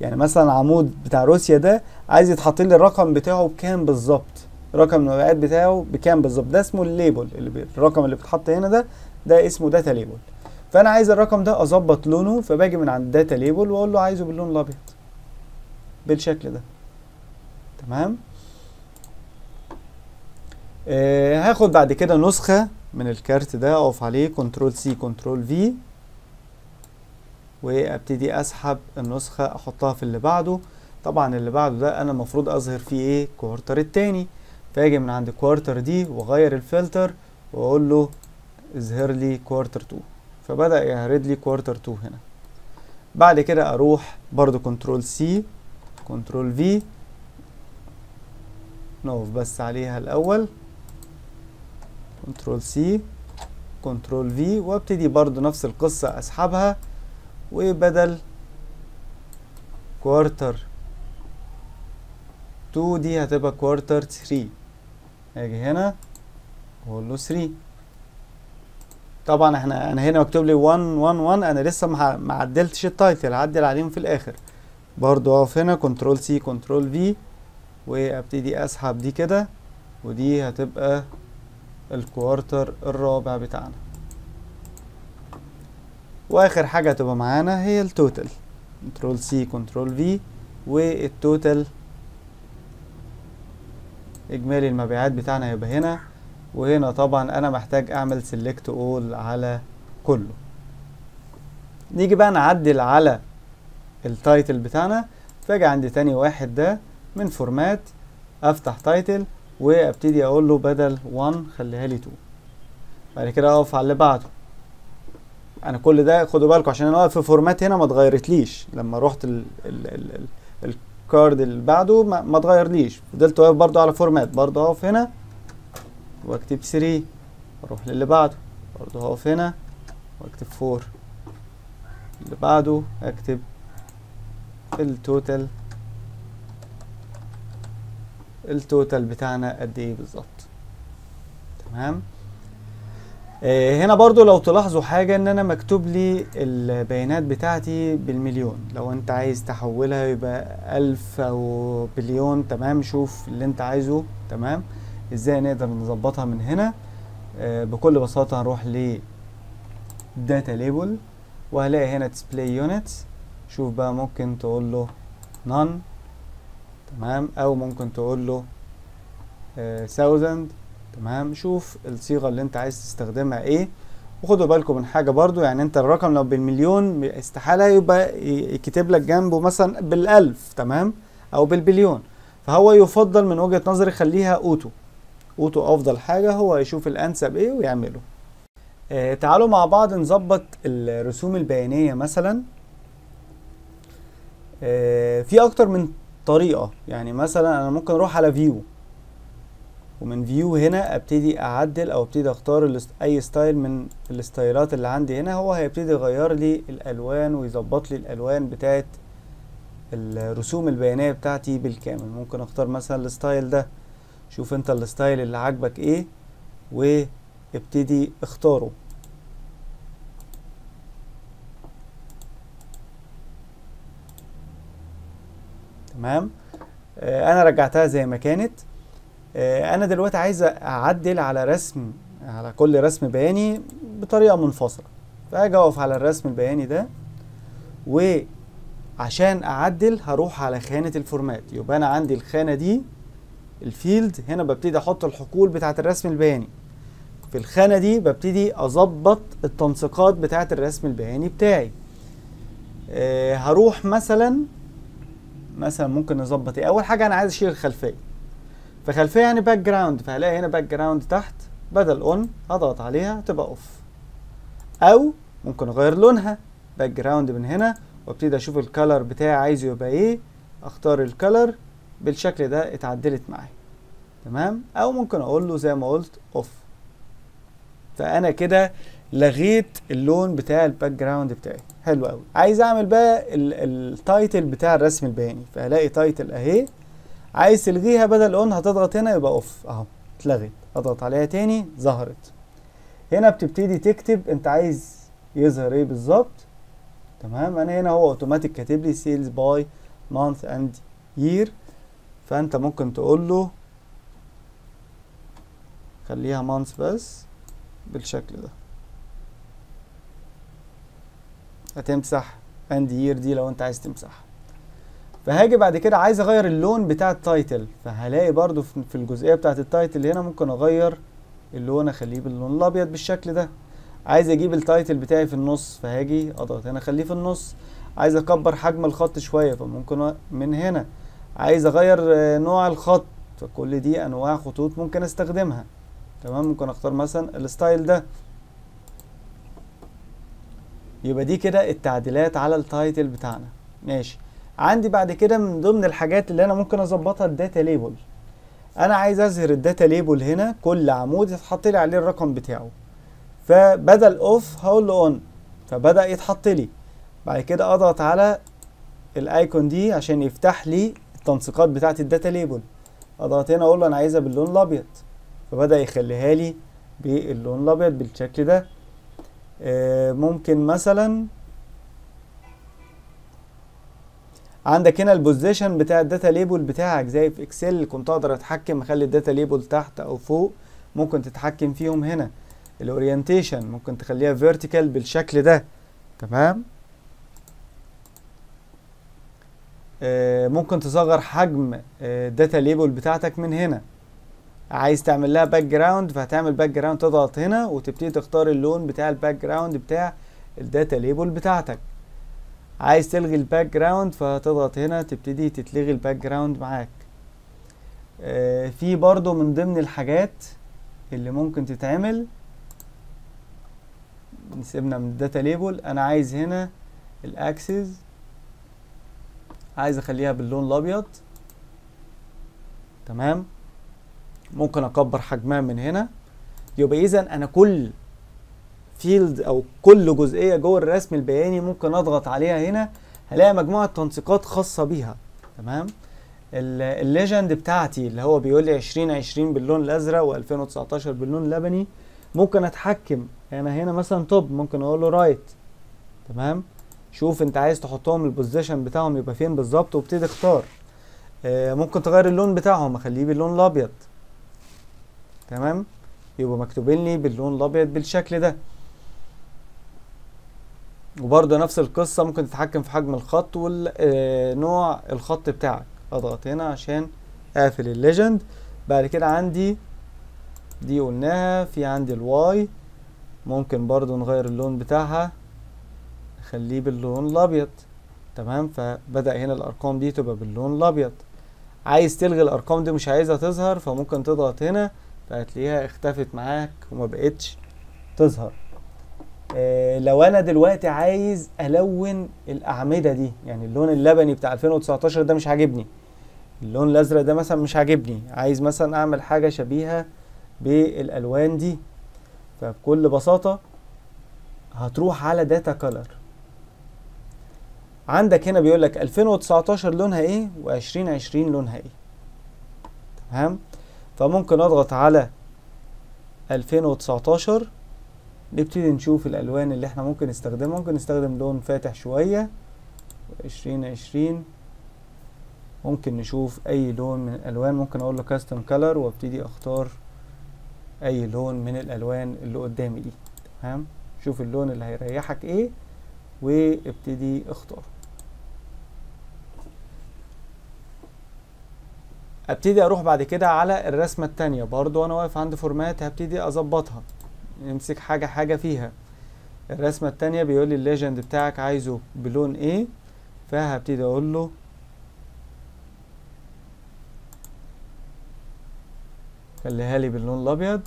يعني مثلا عمود بتاع روسيا ده عايز يتحط لي الرقم بتاعه بكام بالظبط، رقم المبيعات بتاعه بكام بالظبط، ده اسمه الليبل. الرقم اللي بيتحط هنا ده اسمه داتا ليبل. فانا عايز الرقم ده اظبط لونه، فباجي من عند داتا ليبل واقول له عايزه باللون الابيض بالشكل ده، تمام. هاخد بعد كده نسخة من الكارت ده، اقف عليه كنترول سي كنترول في، وابتدي اسحب النسخة احطها في اللي بعده. طبعا اللي بعده ده انا المفروض اظهر فيه ايه؟ كوارتر التاني. فاجي من عند كوارتر دي واغير الفلتر واقول له اظهر لي كوارتر 2، فبدأ يعرض لي كوارتر 2 هنا. بعد كده اروح برضو كنترول سي كنترول في، نقف بس عليها الاول كنترول سي كنترول في، وابتدي برضو نفس القصة اسحبها، وبدل كوارتر 2 دي هتبقى كوارتر 3. اجي هنا واقول له 3. طبعا انا هنا مكتوب لي 111، انا لسه ما عدلتش التايتل، هعدل عليهم في الاخر. برضو اقف هنا كنترول سي كنترول في، وابتدي اسحب دي كده، ودي هتبقى الكوارتر الرابع بتاعنا. واخر حاجه هتبقى معانا هي التوتال، كنترول سي كنترول في، والتوتال اجمالي المبيعات بتاعنا هيبقى هنا. وهنا طبعا انا محتاج اعمل سيلكت اول على كله. نيجي بقى نعدل على التايتل بتاعنا. فاجي عند تاني واحد ده من فورمات، افتح تايتل وابتدي اقول له بدل 1 خليها لي 2. بعد كده اقف على اللي بعده. انا كل ده خدوا بالكم عشان انا واقف في فورمات هنا ما اتغيرتليش، لما رحت الكارد اللي بعده ما اتغيرليش، فضلت واقف برضه على فورمات. برضه اقف هنا واكتب 3، اروح للي بعده برضه هقف هنا واكتب 4، اللي بعده اكتب التوتال بتاعنا قد ايه بالظبط. تمام. هنا برضو لو تلاحظوا حاجة، ان انا مكتوب لي البيانات بتاعتي بالمليون، لو انت عايز تحولها يبقى 1000 او بليون. تمام، شوف اللي انت عايزه. تمام، ازاي نقدر نظبطها من هنا؟ بكل بساطة هنروح ل داتا ليبل، وهلاقي هنا ديسبلاي يونتس. شوف بقى، ممكن تقول له نون، تمام، او ممكن تقول له 1000. تمام، شوف الصيغة اللي انت عايز تستخدمها ايه. وخدوا بالكم من حاجة برضو، يعني انت الرقم لو بالمليون استحالة يبقى يكتب لك جنبه مثلا بال1000، تمام، او بالبليون. فهو يفضل من وجهة نظري خليها اوتو افضل حاجة، هو يشوف الانسب ايه ويعمله. تعالوا مع بعض نظبط الرسوم البيانية مثلا. في اكتر من طريقة، يعني مثلا انا ممكن اروح على فيو، ومن فيو هنا ابتدي اعدل، او ابتدي اختار اي ستايل من الستايلات اللي عندي هنا. هو هيبتدي يغير لي الالوان ويظبط لي الالوان بتاعت الرسوم البيانية بتاعتي بالكامل. ممكن اختار مثلا الستايل ده، شوف انت الستايل اللي عاجبك ايه وابتدي اختاره. تمام، انا رجعتها زي ما كانت. انا دلوقتي عايز اعدل على كل رسم بياني بطريقة منفصلة. فاجي اقف على الرسم البياني ده، وعشان اعدل هروح على خانة الفورمات. يبقى انا عندي الخانة دي الفيلد، هنا ببتدي احط الحقول بتاعة الرسم البياني. في الخانة دي ببتدي اظبط التنسيقات بتاعة الرسم البياني بتاعي. هروح مثلا ممكن نظبط ايه؟ اول حاجة انا عايز اشيل الخلفية، فخلفية يعني باك جراوند. فهلاقي هنا باك جراوند تحت، بدل اون هضغط عليها تبقى اوف، او ممكن اغير لونها باك جراوند من هنا، وابتدي اشوف الكالر بتاعي عايزه يبقى ايه، اختار الكالر بالشكل ده، اتعدلت معايا. تمام، او ممكن اقول له زي ما قلت اوف. فانا كده لغيت اللون بتاع الباك جراوند بتاعي. حلو قوي. عايز اعمل بقى التايتل بتاع الرسم البياني، فهلاقي تايتل اهي، عايز تلغيها بدل اون هتضغط هنا يبقى اوف، اهو اتلغت. اضغط عليها تاني ظهرت. هنا بتبتدي تكتب انت عايز يظهر ايه بالظبط. تمام، انا هنا هو اوتوماتيك كاتب لي سيلز باي مانث اند يير، فانت ممكن تقول له خليها مانث بس بالشكل ده، هتمسح اند يير دي لو انت عايز تمسحها. فهاجي بعد كده عايز اغير اللون بتاع التايتل، فهلاقي برضو في الجزئيه بتاعه التايتل هنا ممكن اغير اللون، اخليه باللون الابيض بالشكل ده. عايز اجيب التايتل بتاعي في النص، فهاجي اضغط هنا اخليه في النص. عايز اكبر حجم الخط شويه، فممكن من هنا. عايز اغير نوع الخط، فكل دي انواع خطوط ممكن استخدمها. تمام، ممكن اختار مثلا الستايل ده. يبقى دي كده التعديلات على التايتل بتاعنا. ماشي، عندي بعد كده من ضمن الحاجات اللي انا ممكن اظبطها الداتا ليبل. انا عايز اظهر الداتا ليبل هنا، كل عمود يتحط لي عليه الرقم بتاعه، فبدل اوف هقول له اون، فبدا يتحط لي. بعد كده اضغط على الايكون دي عشان يفتح لي التنسيقات بتاعه الداتا ليبل. اضغط هنا اقول له انا عايزها باللون الابيض، فبدا يخليها لي باللون الابيض بالشكل ده. ممكن مثلا عندك هنا البوزيشن بتاع الداتا ليبل بتاعك زي في اكسل، كنت اقدر اتحكم اخلي الداتا ليبل تحت او فوق، ممكن تتحكم فيهم هنا. الاورينتيشن ممكن تخليها فيرتيكال بالشكل ده. تمام، ممكن تصغر حجم الداتا ليبل بتاعتك من هنا. عايز تعمل لها باك جراوند، فهتعمل باك جراوند، تضغط هنا وتبتدي تختار اللون بتاع الباك جراوند بتاع الداتا ليبل بتاعتك. عايز تلغي الباك جراوند، فهتضغط هنا تبتدي تتلغي الباك جراوند معاك. في برضو من ضمن الحاجات اللي ممكن تتعمل، نسيبنا من الداتا ليبل، انا عايز هنا الاكسس عايز اخليها باللون الابيض. تمام، ممكن اكبر حجمها من هنا. يبقى اذا انا كل فيلد او كل جزئيه جوه الرسم البياني ممكن اضغط عليها هنا هلاقي مجموعه تنسيقات خاصه بيها. تمام، الليجند بتاعتي اللي هو بيقول لي 2020 باللون الازرق و2019 باللون اللبني، ممكن اتحكم انا هنا مثلا توب، ممكن اقول له رايت. تمام، شوف انت عايز تحطهم البوزيشن بتاعهم يبقى فين بالظبط وابتدي اختار. ممكن تغير اللون بتاعهم، اخليه باللون الابيض. تمام، يبقى مكتوبين لي باللون الابيض بالشكل ده. وبرده نفس القصه، ممكن تتحكم في حجم الخط ونوع الخط بتاعك. اضغط هنا عشان اقفل الليجند. بعد كده عندي دي قلناها، في عندي الواي ممكن برده نغير اللون بتاعها نخليه باللون الابيض. تمام، فبدأ هنا الارقام دي تبقى باللون الابيض. عايز تلغي الارقام دي مش عايزها تظهر، فممكن تضغط هنا فهتلاقيها اختفت معاك وما بقتش تظهر. لو انا دلوقتي عايز الون الاعمده دي، يعني اللون اللبني بتاع 2019 ده مش عاجبني، اللون الازرق ده مثلا مش عاجبني، عايز مثلا اعمل حاجه شبيهه بالالوان دي، فبكل بساطه هتروح على داتا كلر. عندك هنا بيقول لك 2019 لونها ايه و2020 لونها ايه. تمام، فممكن اضغط على 2019، نبتدي نشوف الالوان اللي احنا ممكن نستخدمها. ممكن نستخدم لون فاتح شويه، و2020 ممكن نشوف اي لون من الالوان. ممكن اقول له كاستم كلر وابتدي اختار اي لون من الالوان اللي قدامي دي. تمام، شوف اللون اللي هيريحك ايه وابتدي اختاره. ابتدي اروح بعد كده على الرسمه التانيه، برضو انا واقف عند فورمات هبتدي اظبطها، نمسك حاجه حاجه فيها. الرسمه التانيه بيقول لي الليجند بتاعك عايزه بلون ايه، فهبتدي اقول له خليها لي باللون الابيض،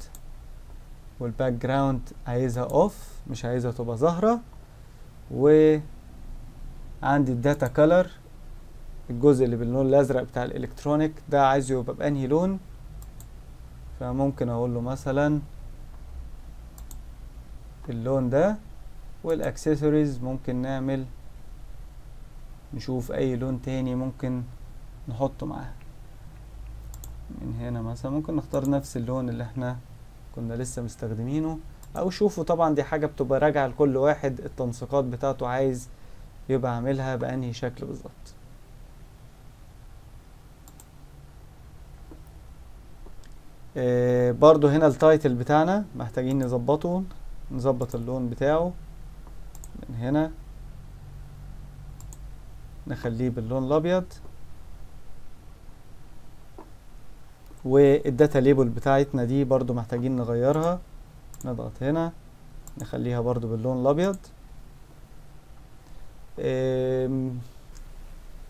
والباك جراوند عايزها اوف، مش عايزها تبقى ظاهره. وعندي الداتا كلر، الجزء اللي باللون الازرق بتاع الالكترونيك ده عايزه يبقى بانهي لون، فممكن اقول له مثلا اللون ده. والاكسسوارز ممكن نعمل نشوف اي لون تاني ممكن نحطه معاه. من هنا مثلا ممكن نختار نفس اللون اللي احنا كنا لسه مستخدمينه، او شوفوا طبعا دي حاجه بتبقى راجعه لكل واحد التنسيقات بتاعته عايز يبقى عاملها بانهي شكل بالظبط. برضو هنا التايتل بتاعنا محتاجين نظبطه، نظبط اللون بتاعه من هنا نخليه باللون الابيض. والداتا ليبل بتاعتنا دي برضو محتاجين نغيرها، نضغط هنا نخليها برضو باللون الابيض.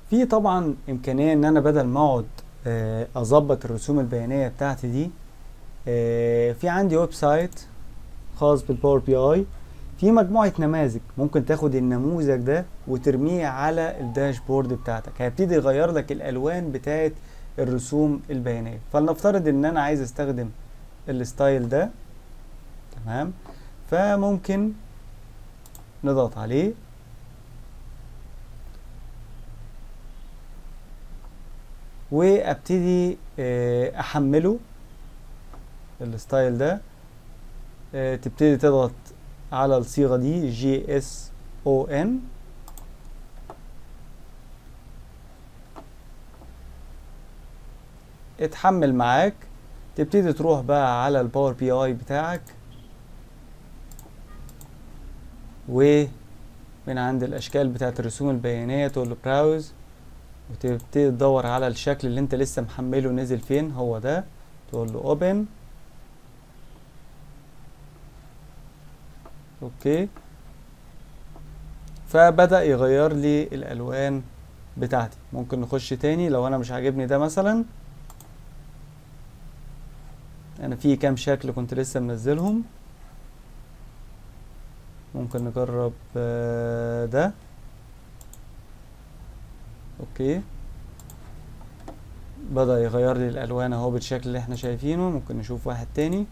في طبعا امكانية ان انا بدل ما اقعد اظبط الرسوم البيانية بتاعتي دي، في عندي ويب سايت خاص بالباور بي اي في مجموعة نماذج، ممكن تاخد النموذج ده وترميه على الداشبورد بتاعتك، هيبتدي يغير لك الالوان بتاعت الرسوم البيانية. فلنفترض ان انا عايز استخدم الستايل ده، تمام، فممكن نضغط عليه وابتدي احمله الستايل ده. تبتدي تضغط على الصيغة دي جي اس او ان، اتحمل معاك، تبتدي تروح بقى على الباور بي اي بتاعك ومن عند الاشكال بتاعت الرسوم البيانية تقول له براوز، وتبتدي تدور على الشكل اللي انت لسه محمله نزل فين، هو ده، تقول له اوبن، اوكي، فبدأ يغير لي الالوان بتاعتي. ممكن نخش تاني لو انا مش عاجبني ده مثلا، انا في كام شكل كنت لسه منزلهم، ممكن نجرب ده، اوكي، بدأ يغير لي الالوان اهو بالشكل اللي احنا شايفينه. ممكن نشوف واحد تاني،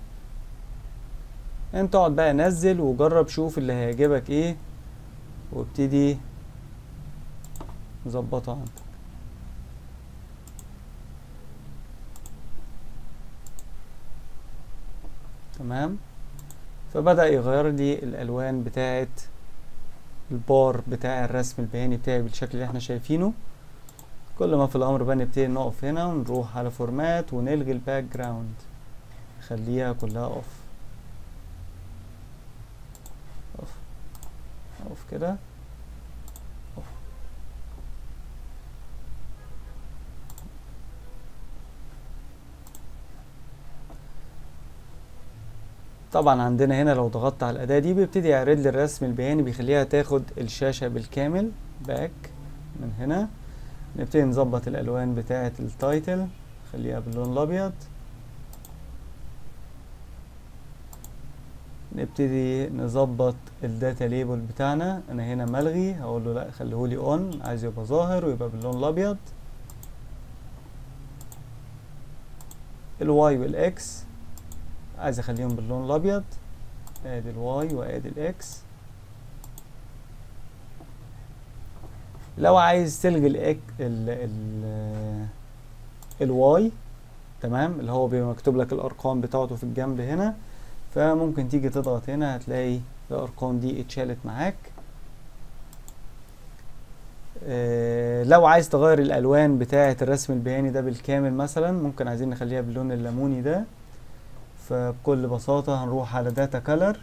انت اقعد بقى نزل وجرب، شوف اللي هيعجبك ايه وابتدي ظبطه عندك. تمام، فبدأ يغير لي الالوان بتاعه البار بتاع الرسم البياني بتاعي بالشكل اللي احنا شايفينه. كل ما في الامر بقى نبتدي نقف هنا ونروح على فورمات ونلغي الباك جراوند، نخليها كلها اوف، اوف، اوف كده، اوف. طبعا عندنا هنا لو ضغطت على الاداة دي بيبتدي يعرض لي الرسم البياني، بيخليها تاخد الشاشة بالكامل باك. من هنا نبتدي نظبط الالوان بتاعه التايتل، خليها باللون الابيض، نبتدي نظبط الداتا ليبل بتاعنا. انا هنا ملغي، هقول له لا خليهولي اون، عايز يبقى ظاهر ويبقى باللون الابيض. الواي والاكس عايز اخليهم باللون الابيض، ادي الواي وادي الاكس. لو عايز تلغي الواي، تمام، اللي هو بيبقى مكتوب لك الارقام بتاعته في الجنب هنا، فممكن تيجي تضغط هنا هتلاقي الارقام دي اتشالت معاك. لو عايز تغير الالوان بتاعه الرسم البياني ده بالكامل مثلا، ممكن عايزين نخليها باللون الليموني ده، فبكل بساطه هنروح على داتا كلر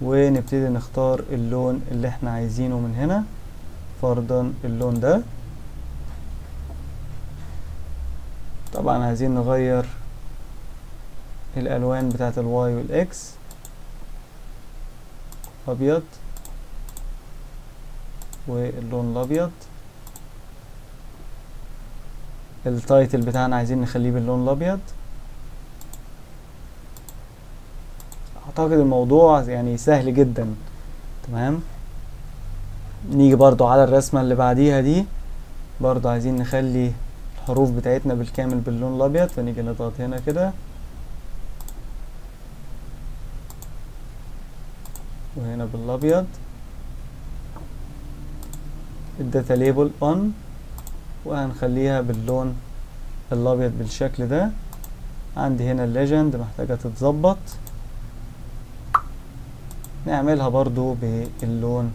ونبتدي نختار اللون اللي احنا عايزينه. من هنا فرضا اللون ده، طبعا عايزين نغير الالوان بتاعت الواي والاكس، ابيض واللون الابيض. التايتل بتاعنا عايزين نخليه باللون الابيض. اعتقد الموضوع يعني سهل جدا. تمام، نيجي برضو على الرسمة اللي بعديها دي، برضو عايزين نخلي الحروف بتاعتنا بالكامل باللون الابيض، فنيجي نضغط هنا كده وهنا بالابيض. الداتا ليبل اون، وهنخليها باللون الابيض بالشكل ده. عندي هنا الليجند محتاجة تتظبط، نعملها برضو باللون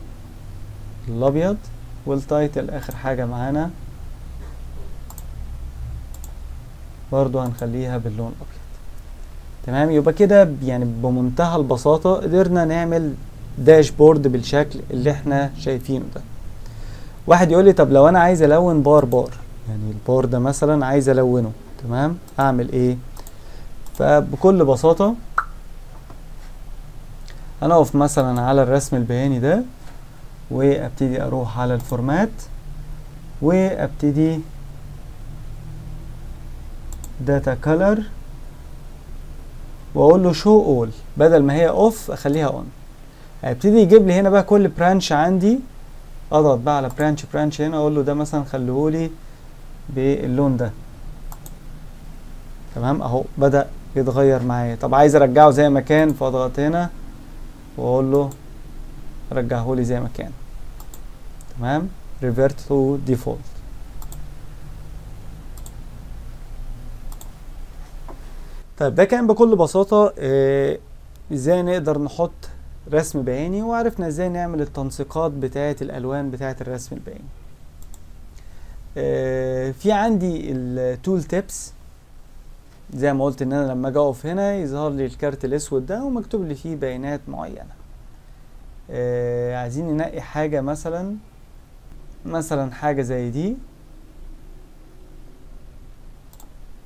الابيض. والتايتل اخر حاجة معانا برضو هنخليها باللون الابيض. تمام، يبقى كده يعني بمنتهى البساطة قدرنا نعمل داشبورد بالشكل اللي احنا شايفينه ده. واحد يقول لي طب لو انا عايز الون بار بار، يعني البار ده مثلا عايز الونه، تمام، اعمل ايه؟ فبكل بساطه انا اقف مثلا على الرسم البياني ده وابتدي اروح على الفورمات وابتدي داتا كلر واقول له شو اول، بدل ما هي اوف اخليها اون. هيبتدي يجيب لي هنا بقى كل برانش عندي، اضغط بقى على برانش هنا اقول له ده مثلا خليهولي باللون ده، تمام، اهو بدأ يتغير معايا. طب عايز ارجعه زي ما كان فاضغط هنا واقول له رجعهولي زي ما كان، تمام، revert to default. طيب ده كان بكل بساطة ازاي نقدر نحط رسم بياني، وعرفنا ازاي نعمل التنسيقات بتاعة الالوان بتاعة الرسم البياني. في عندي التول تيبس زي ما قلت ان انا لما اجي اقف هنا يظهر لي الكارت الاسود ده ومكتوب لي فيه بيانات معينة. عايزين ننقي حاجة مثلا حاجة زي دي،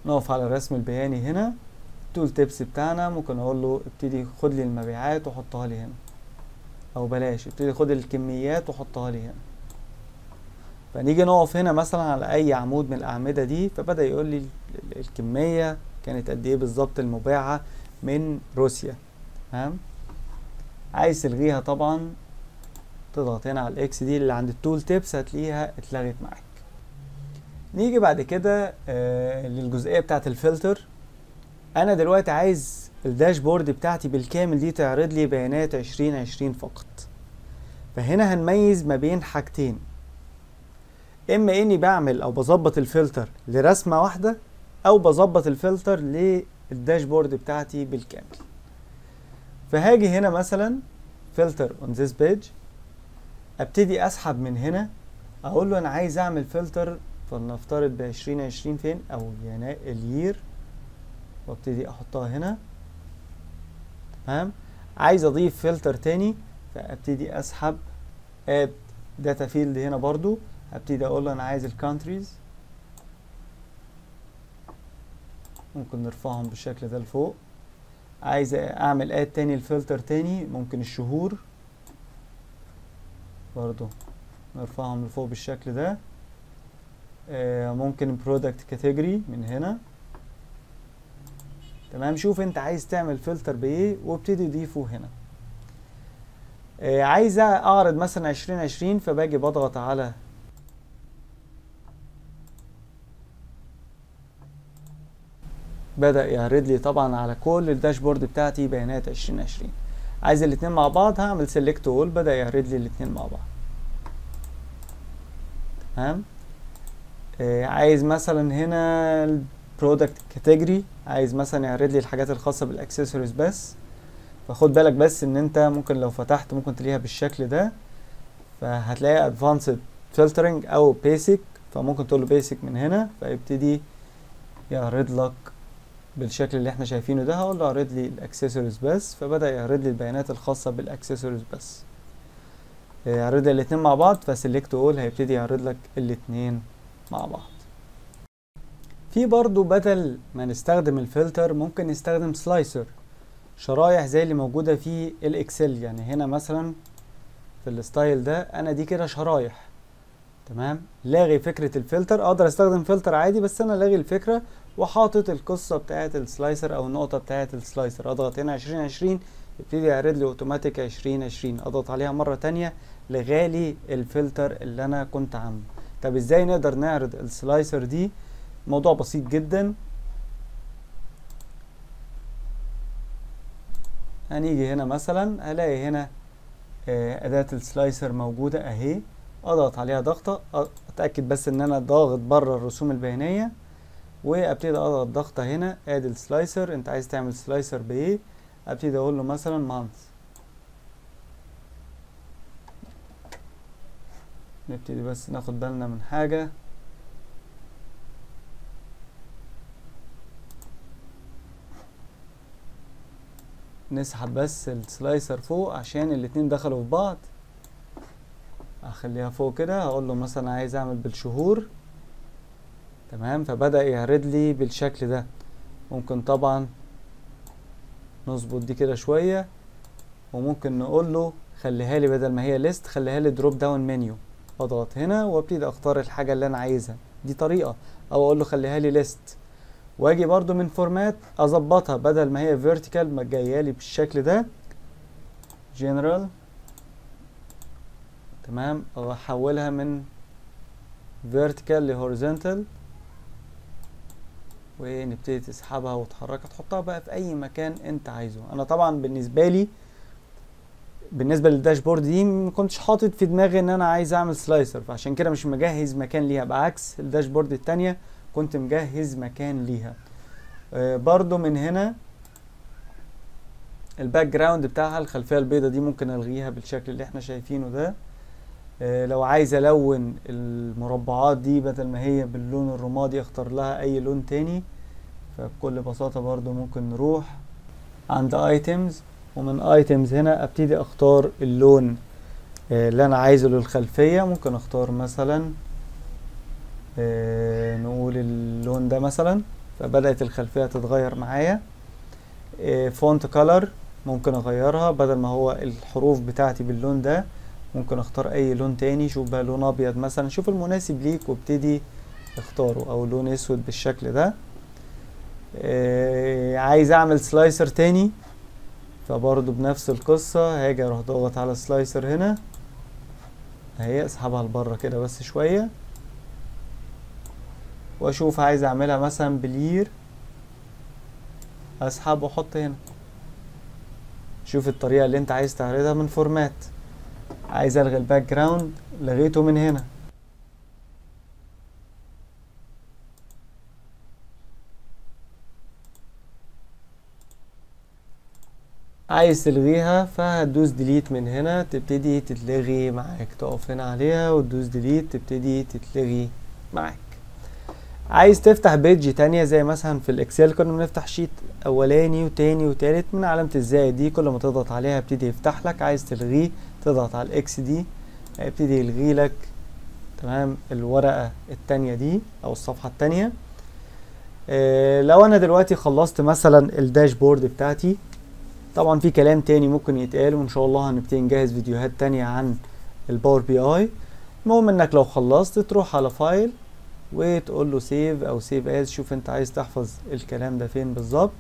نقف على الرسم البياني هنا التول تيبس بتاعنا، ممكن اقول له ابتدي خد لي المبيعات وحطها لي هنا، او بلاش، ابتدي خد الكميات وحطها لي هنا. فنيجي نقف هنا مثلا على اي عمود من الاعمده دي، فبدا يقول لي الكميه كانت قد ايه بالظبط المباعه من روسيا، تمام. عايز تلغيها طبعا تضغط هنا على الاكس دي اللي عند التول تيبس هتلاقيها اتلغت معاك. نيجي بعد كده للجزئيه بتاعه الفلتر. انا دلوقتي عايز الداشبورد بتاعتي بالكامل دي تعرض لي بيانات 2020 فقط. فهنا هنميز ما بين حاجتين، اما اني بعمل او بظبط الفلتر لرسمه واحده، او بظبط الفلتر للداشبورد بتاعتي بالكامل. فهاجي هنا مثلا فلتر اون ذيس بيج، ابتدي اسحب من هنا اقول له انا عايز اعمل فلتر، فلنفترض ب 2020 فين، او يعني اليير، وابتدي احطها هنا، تمام. عايز اضيف فلتر تاني، فابتدي اسحب اد داتا فيلد هنا برضو، ابتدي اقول له انا عايز الكونتريز، ممكن نرفعهم بالشكل ده لفوق. عايز اعمل اد تاني الفلتر تاني، ممكن الشهور برضو نرفعهم لفوق بالشكل ده، ممكن برودكت كاتيجوري من هنا، تمام. شوف انت عايز تعمل فلتر بايه وابتدي ضيفه هنا. عايز اعرض مثلا 2020، فباجي بضغط على بدأ يعرض لي طبعا على كل الداشبورد بتاعتي بيانات 2020. عايز الاتنين مع بعض، هعمل سيلكت اول، بدأ يعرض لي الاتنين مع بعض، تمام. عايز مثلا هنا البرودكت كاتيجوري، عايز مثلا يعرض لي الحاجات الخاصه بالاكسسوارز بس، فخد بالك بس ان انت ممكن لو فتحت ممكن تلاقيها بالشكل ده، فهتلاقي ادفانسد فلترنج او بيسك، فممكن تقول له بيسك من هنا فيبتدي يعرض لك بالشكل اللي احنا شايفينه ده. هقول له اعرض لي الاكسسوارز بس، فبدا يعرض لي البيانات الخاصه بالاكسسوارز بس، يعرض لي الاثنين مع بعض، فسلكت اول هيبتدي يعرض لك الاثنين مع بعض. في برضو بدل ما نستخدم الفلتر ممكن نستخدم سلايسر، شرايح زي اللي موجودة في الاكسل. يعني هنا مثلا في الستايل ده انا دي كده شرايح، تمام، لاغي فكرة الفلتر، اقدر استخدم فلتر عادي بس انا لاغي الفكرة وحاطط القصة بتاعة السلايسر او النقطة بتاعة السلايسر. اضغط هنا 2020 يبتدي يعرض لي اوتوماتيك 2020، اضغط عليها مرة تانية لغالي الفلتر اللي انا كنت عامله. طب ازاي نقدر نعرض السلايسر دي؟ موضوع بسيط جدا. هنيجي هنا مثلا هلاقي هنا اداة السلايسر موجودة اهي، اضغط عليها ضغطة، اتأكد بس ان انا ضاغط بره الرسوم البيانية، وابتدي اضغط ضغطة هنا ادي السلايسر، انت عايز تعمل سلايسر بايه، ابتدي اقول له مثلا مانث، نبتدي بس ناخد بالنا من حاجة، نسحب بس السلايسر فوق عشان الاتنين دخلوا في بعض، هخليها فوق كده. هقول له مثلا عايز اعمل بالشهور، تمام. فبدأ يعرض لي بالشكل ده. ممكن طبعا نظبط دي كده شوية، وممكن نقول له خليها لي بدل ما هي ليست خليها لي دروب داون منيو. اضغط هنا وابتدي اختار الحاجة اللي انا عايزها، دي طريقة. او اقول له خليها لي ليست، واجي برضو من فورمات اظبطها بدل ما هي فيرتيكال ما جايه لي بالشكل ده جنرال، تمام. احولها من فيرتيكال لهوريزونتال، ونبتدي تسحبها وتحركها تحطها بقى في اي مكان انت عايزه. انا طبعا بالنسبه للداشبورد دي ما كنتش حاطط في دماغي ان انا عايز اعمل سلايسر، فعشان كده مش مجهز مكان ليها، بعكس الداشبورد التانية كنت مجهز مكان ليها. برضو من هنا الباك جراوند بتاعها الخلفيه البيضه دي ممكن الغيها بالشكل اللي احنا شايفينه ده. لو عايز الون المربعات دي بدل ما هي باللون الرمادي اختار لها اي لون تاني. فبكل بساطه برضو ممكن نروح عند ايتمز، ومن ايتمز هنا ابتدي اختار اللون اللي انا عايزه للخلفيه. ممكن اختار مثلا نقول اللون ده مثلا، فبدأت الخلفية تتغير معايا. فونت كولر ممكن اغيرها بدل ما هو الحروف بتاعتي باللون ده، ممكن اختار اي لون تاني. شوف بقى لون ابيض مثلا، شوف المناسب ليك وابتدي اختاره، او لون اسود بالشكل ده. عايز اعمل سلايسر تاني، فبرضو بنفس القصة هاجي اروح ضغط على السلايسر هنا اهي، اسحبها لبره كده بس شوية، واشوف عايز اعملها مثلا بلير، اسحب واحط هنا. شوف الطريقه اللي انت عايز تعرضها من فورمات. عايز الغي الباك جراوند لغيته من هنا. عايز تلغيها فهتدوس ديليت من هنا تبتدي تتلغي معاك، تقف هنا عليها وتدوس ديليت تبتدي تتلغي معاك. عايز تفتح بيج تانية زي مثلا في الاكسل كنا بنفتح شيت اولاني وتاني وتالت من علامة الزائد دي، كل ما تضغط عليها يبتدي يفتح لك. عايز تلغيه تضغط على الاكس دي هيبتدي يلغي لك، تمام، الورقة التانية دي او الصفحة التانية. لو انا دلوقتي خلصت مثلا الداشبورد بتاعتي، طبعا في كلام تاني ممكن يتقال وان شاء الله هنبتدي نجهز فيديوهات تانية عن الباور بي اي. المهم انك لو خلصت تروح على فايل وتقول له سيف او سيف از، شوف انت عايز تحفظ الكلام ده فين بالظبط.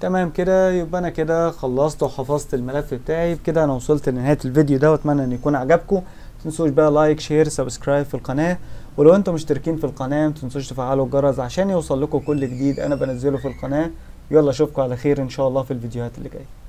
تمام كده، يبقى انا كده خلصت وحفظت الملف بتاعي. بكده انا وصلت لنهايه الفيديو ده، واتمنى ان يكون عجبكم. ما تنسوش بقى لايك شير سبسكرايب في القناه، ولو انتم مشتركين في القناه ما تنسوش تفعلوا الجرس عشان يوصل لكم كل جديد انا بنزله في القناه. يلا اشوفكم على خير ان شاء الله في الفيديوهات اللي جايه.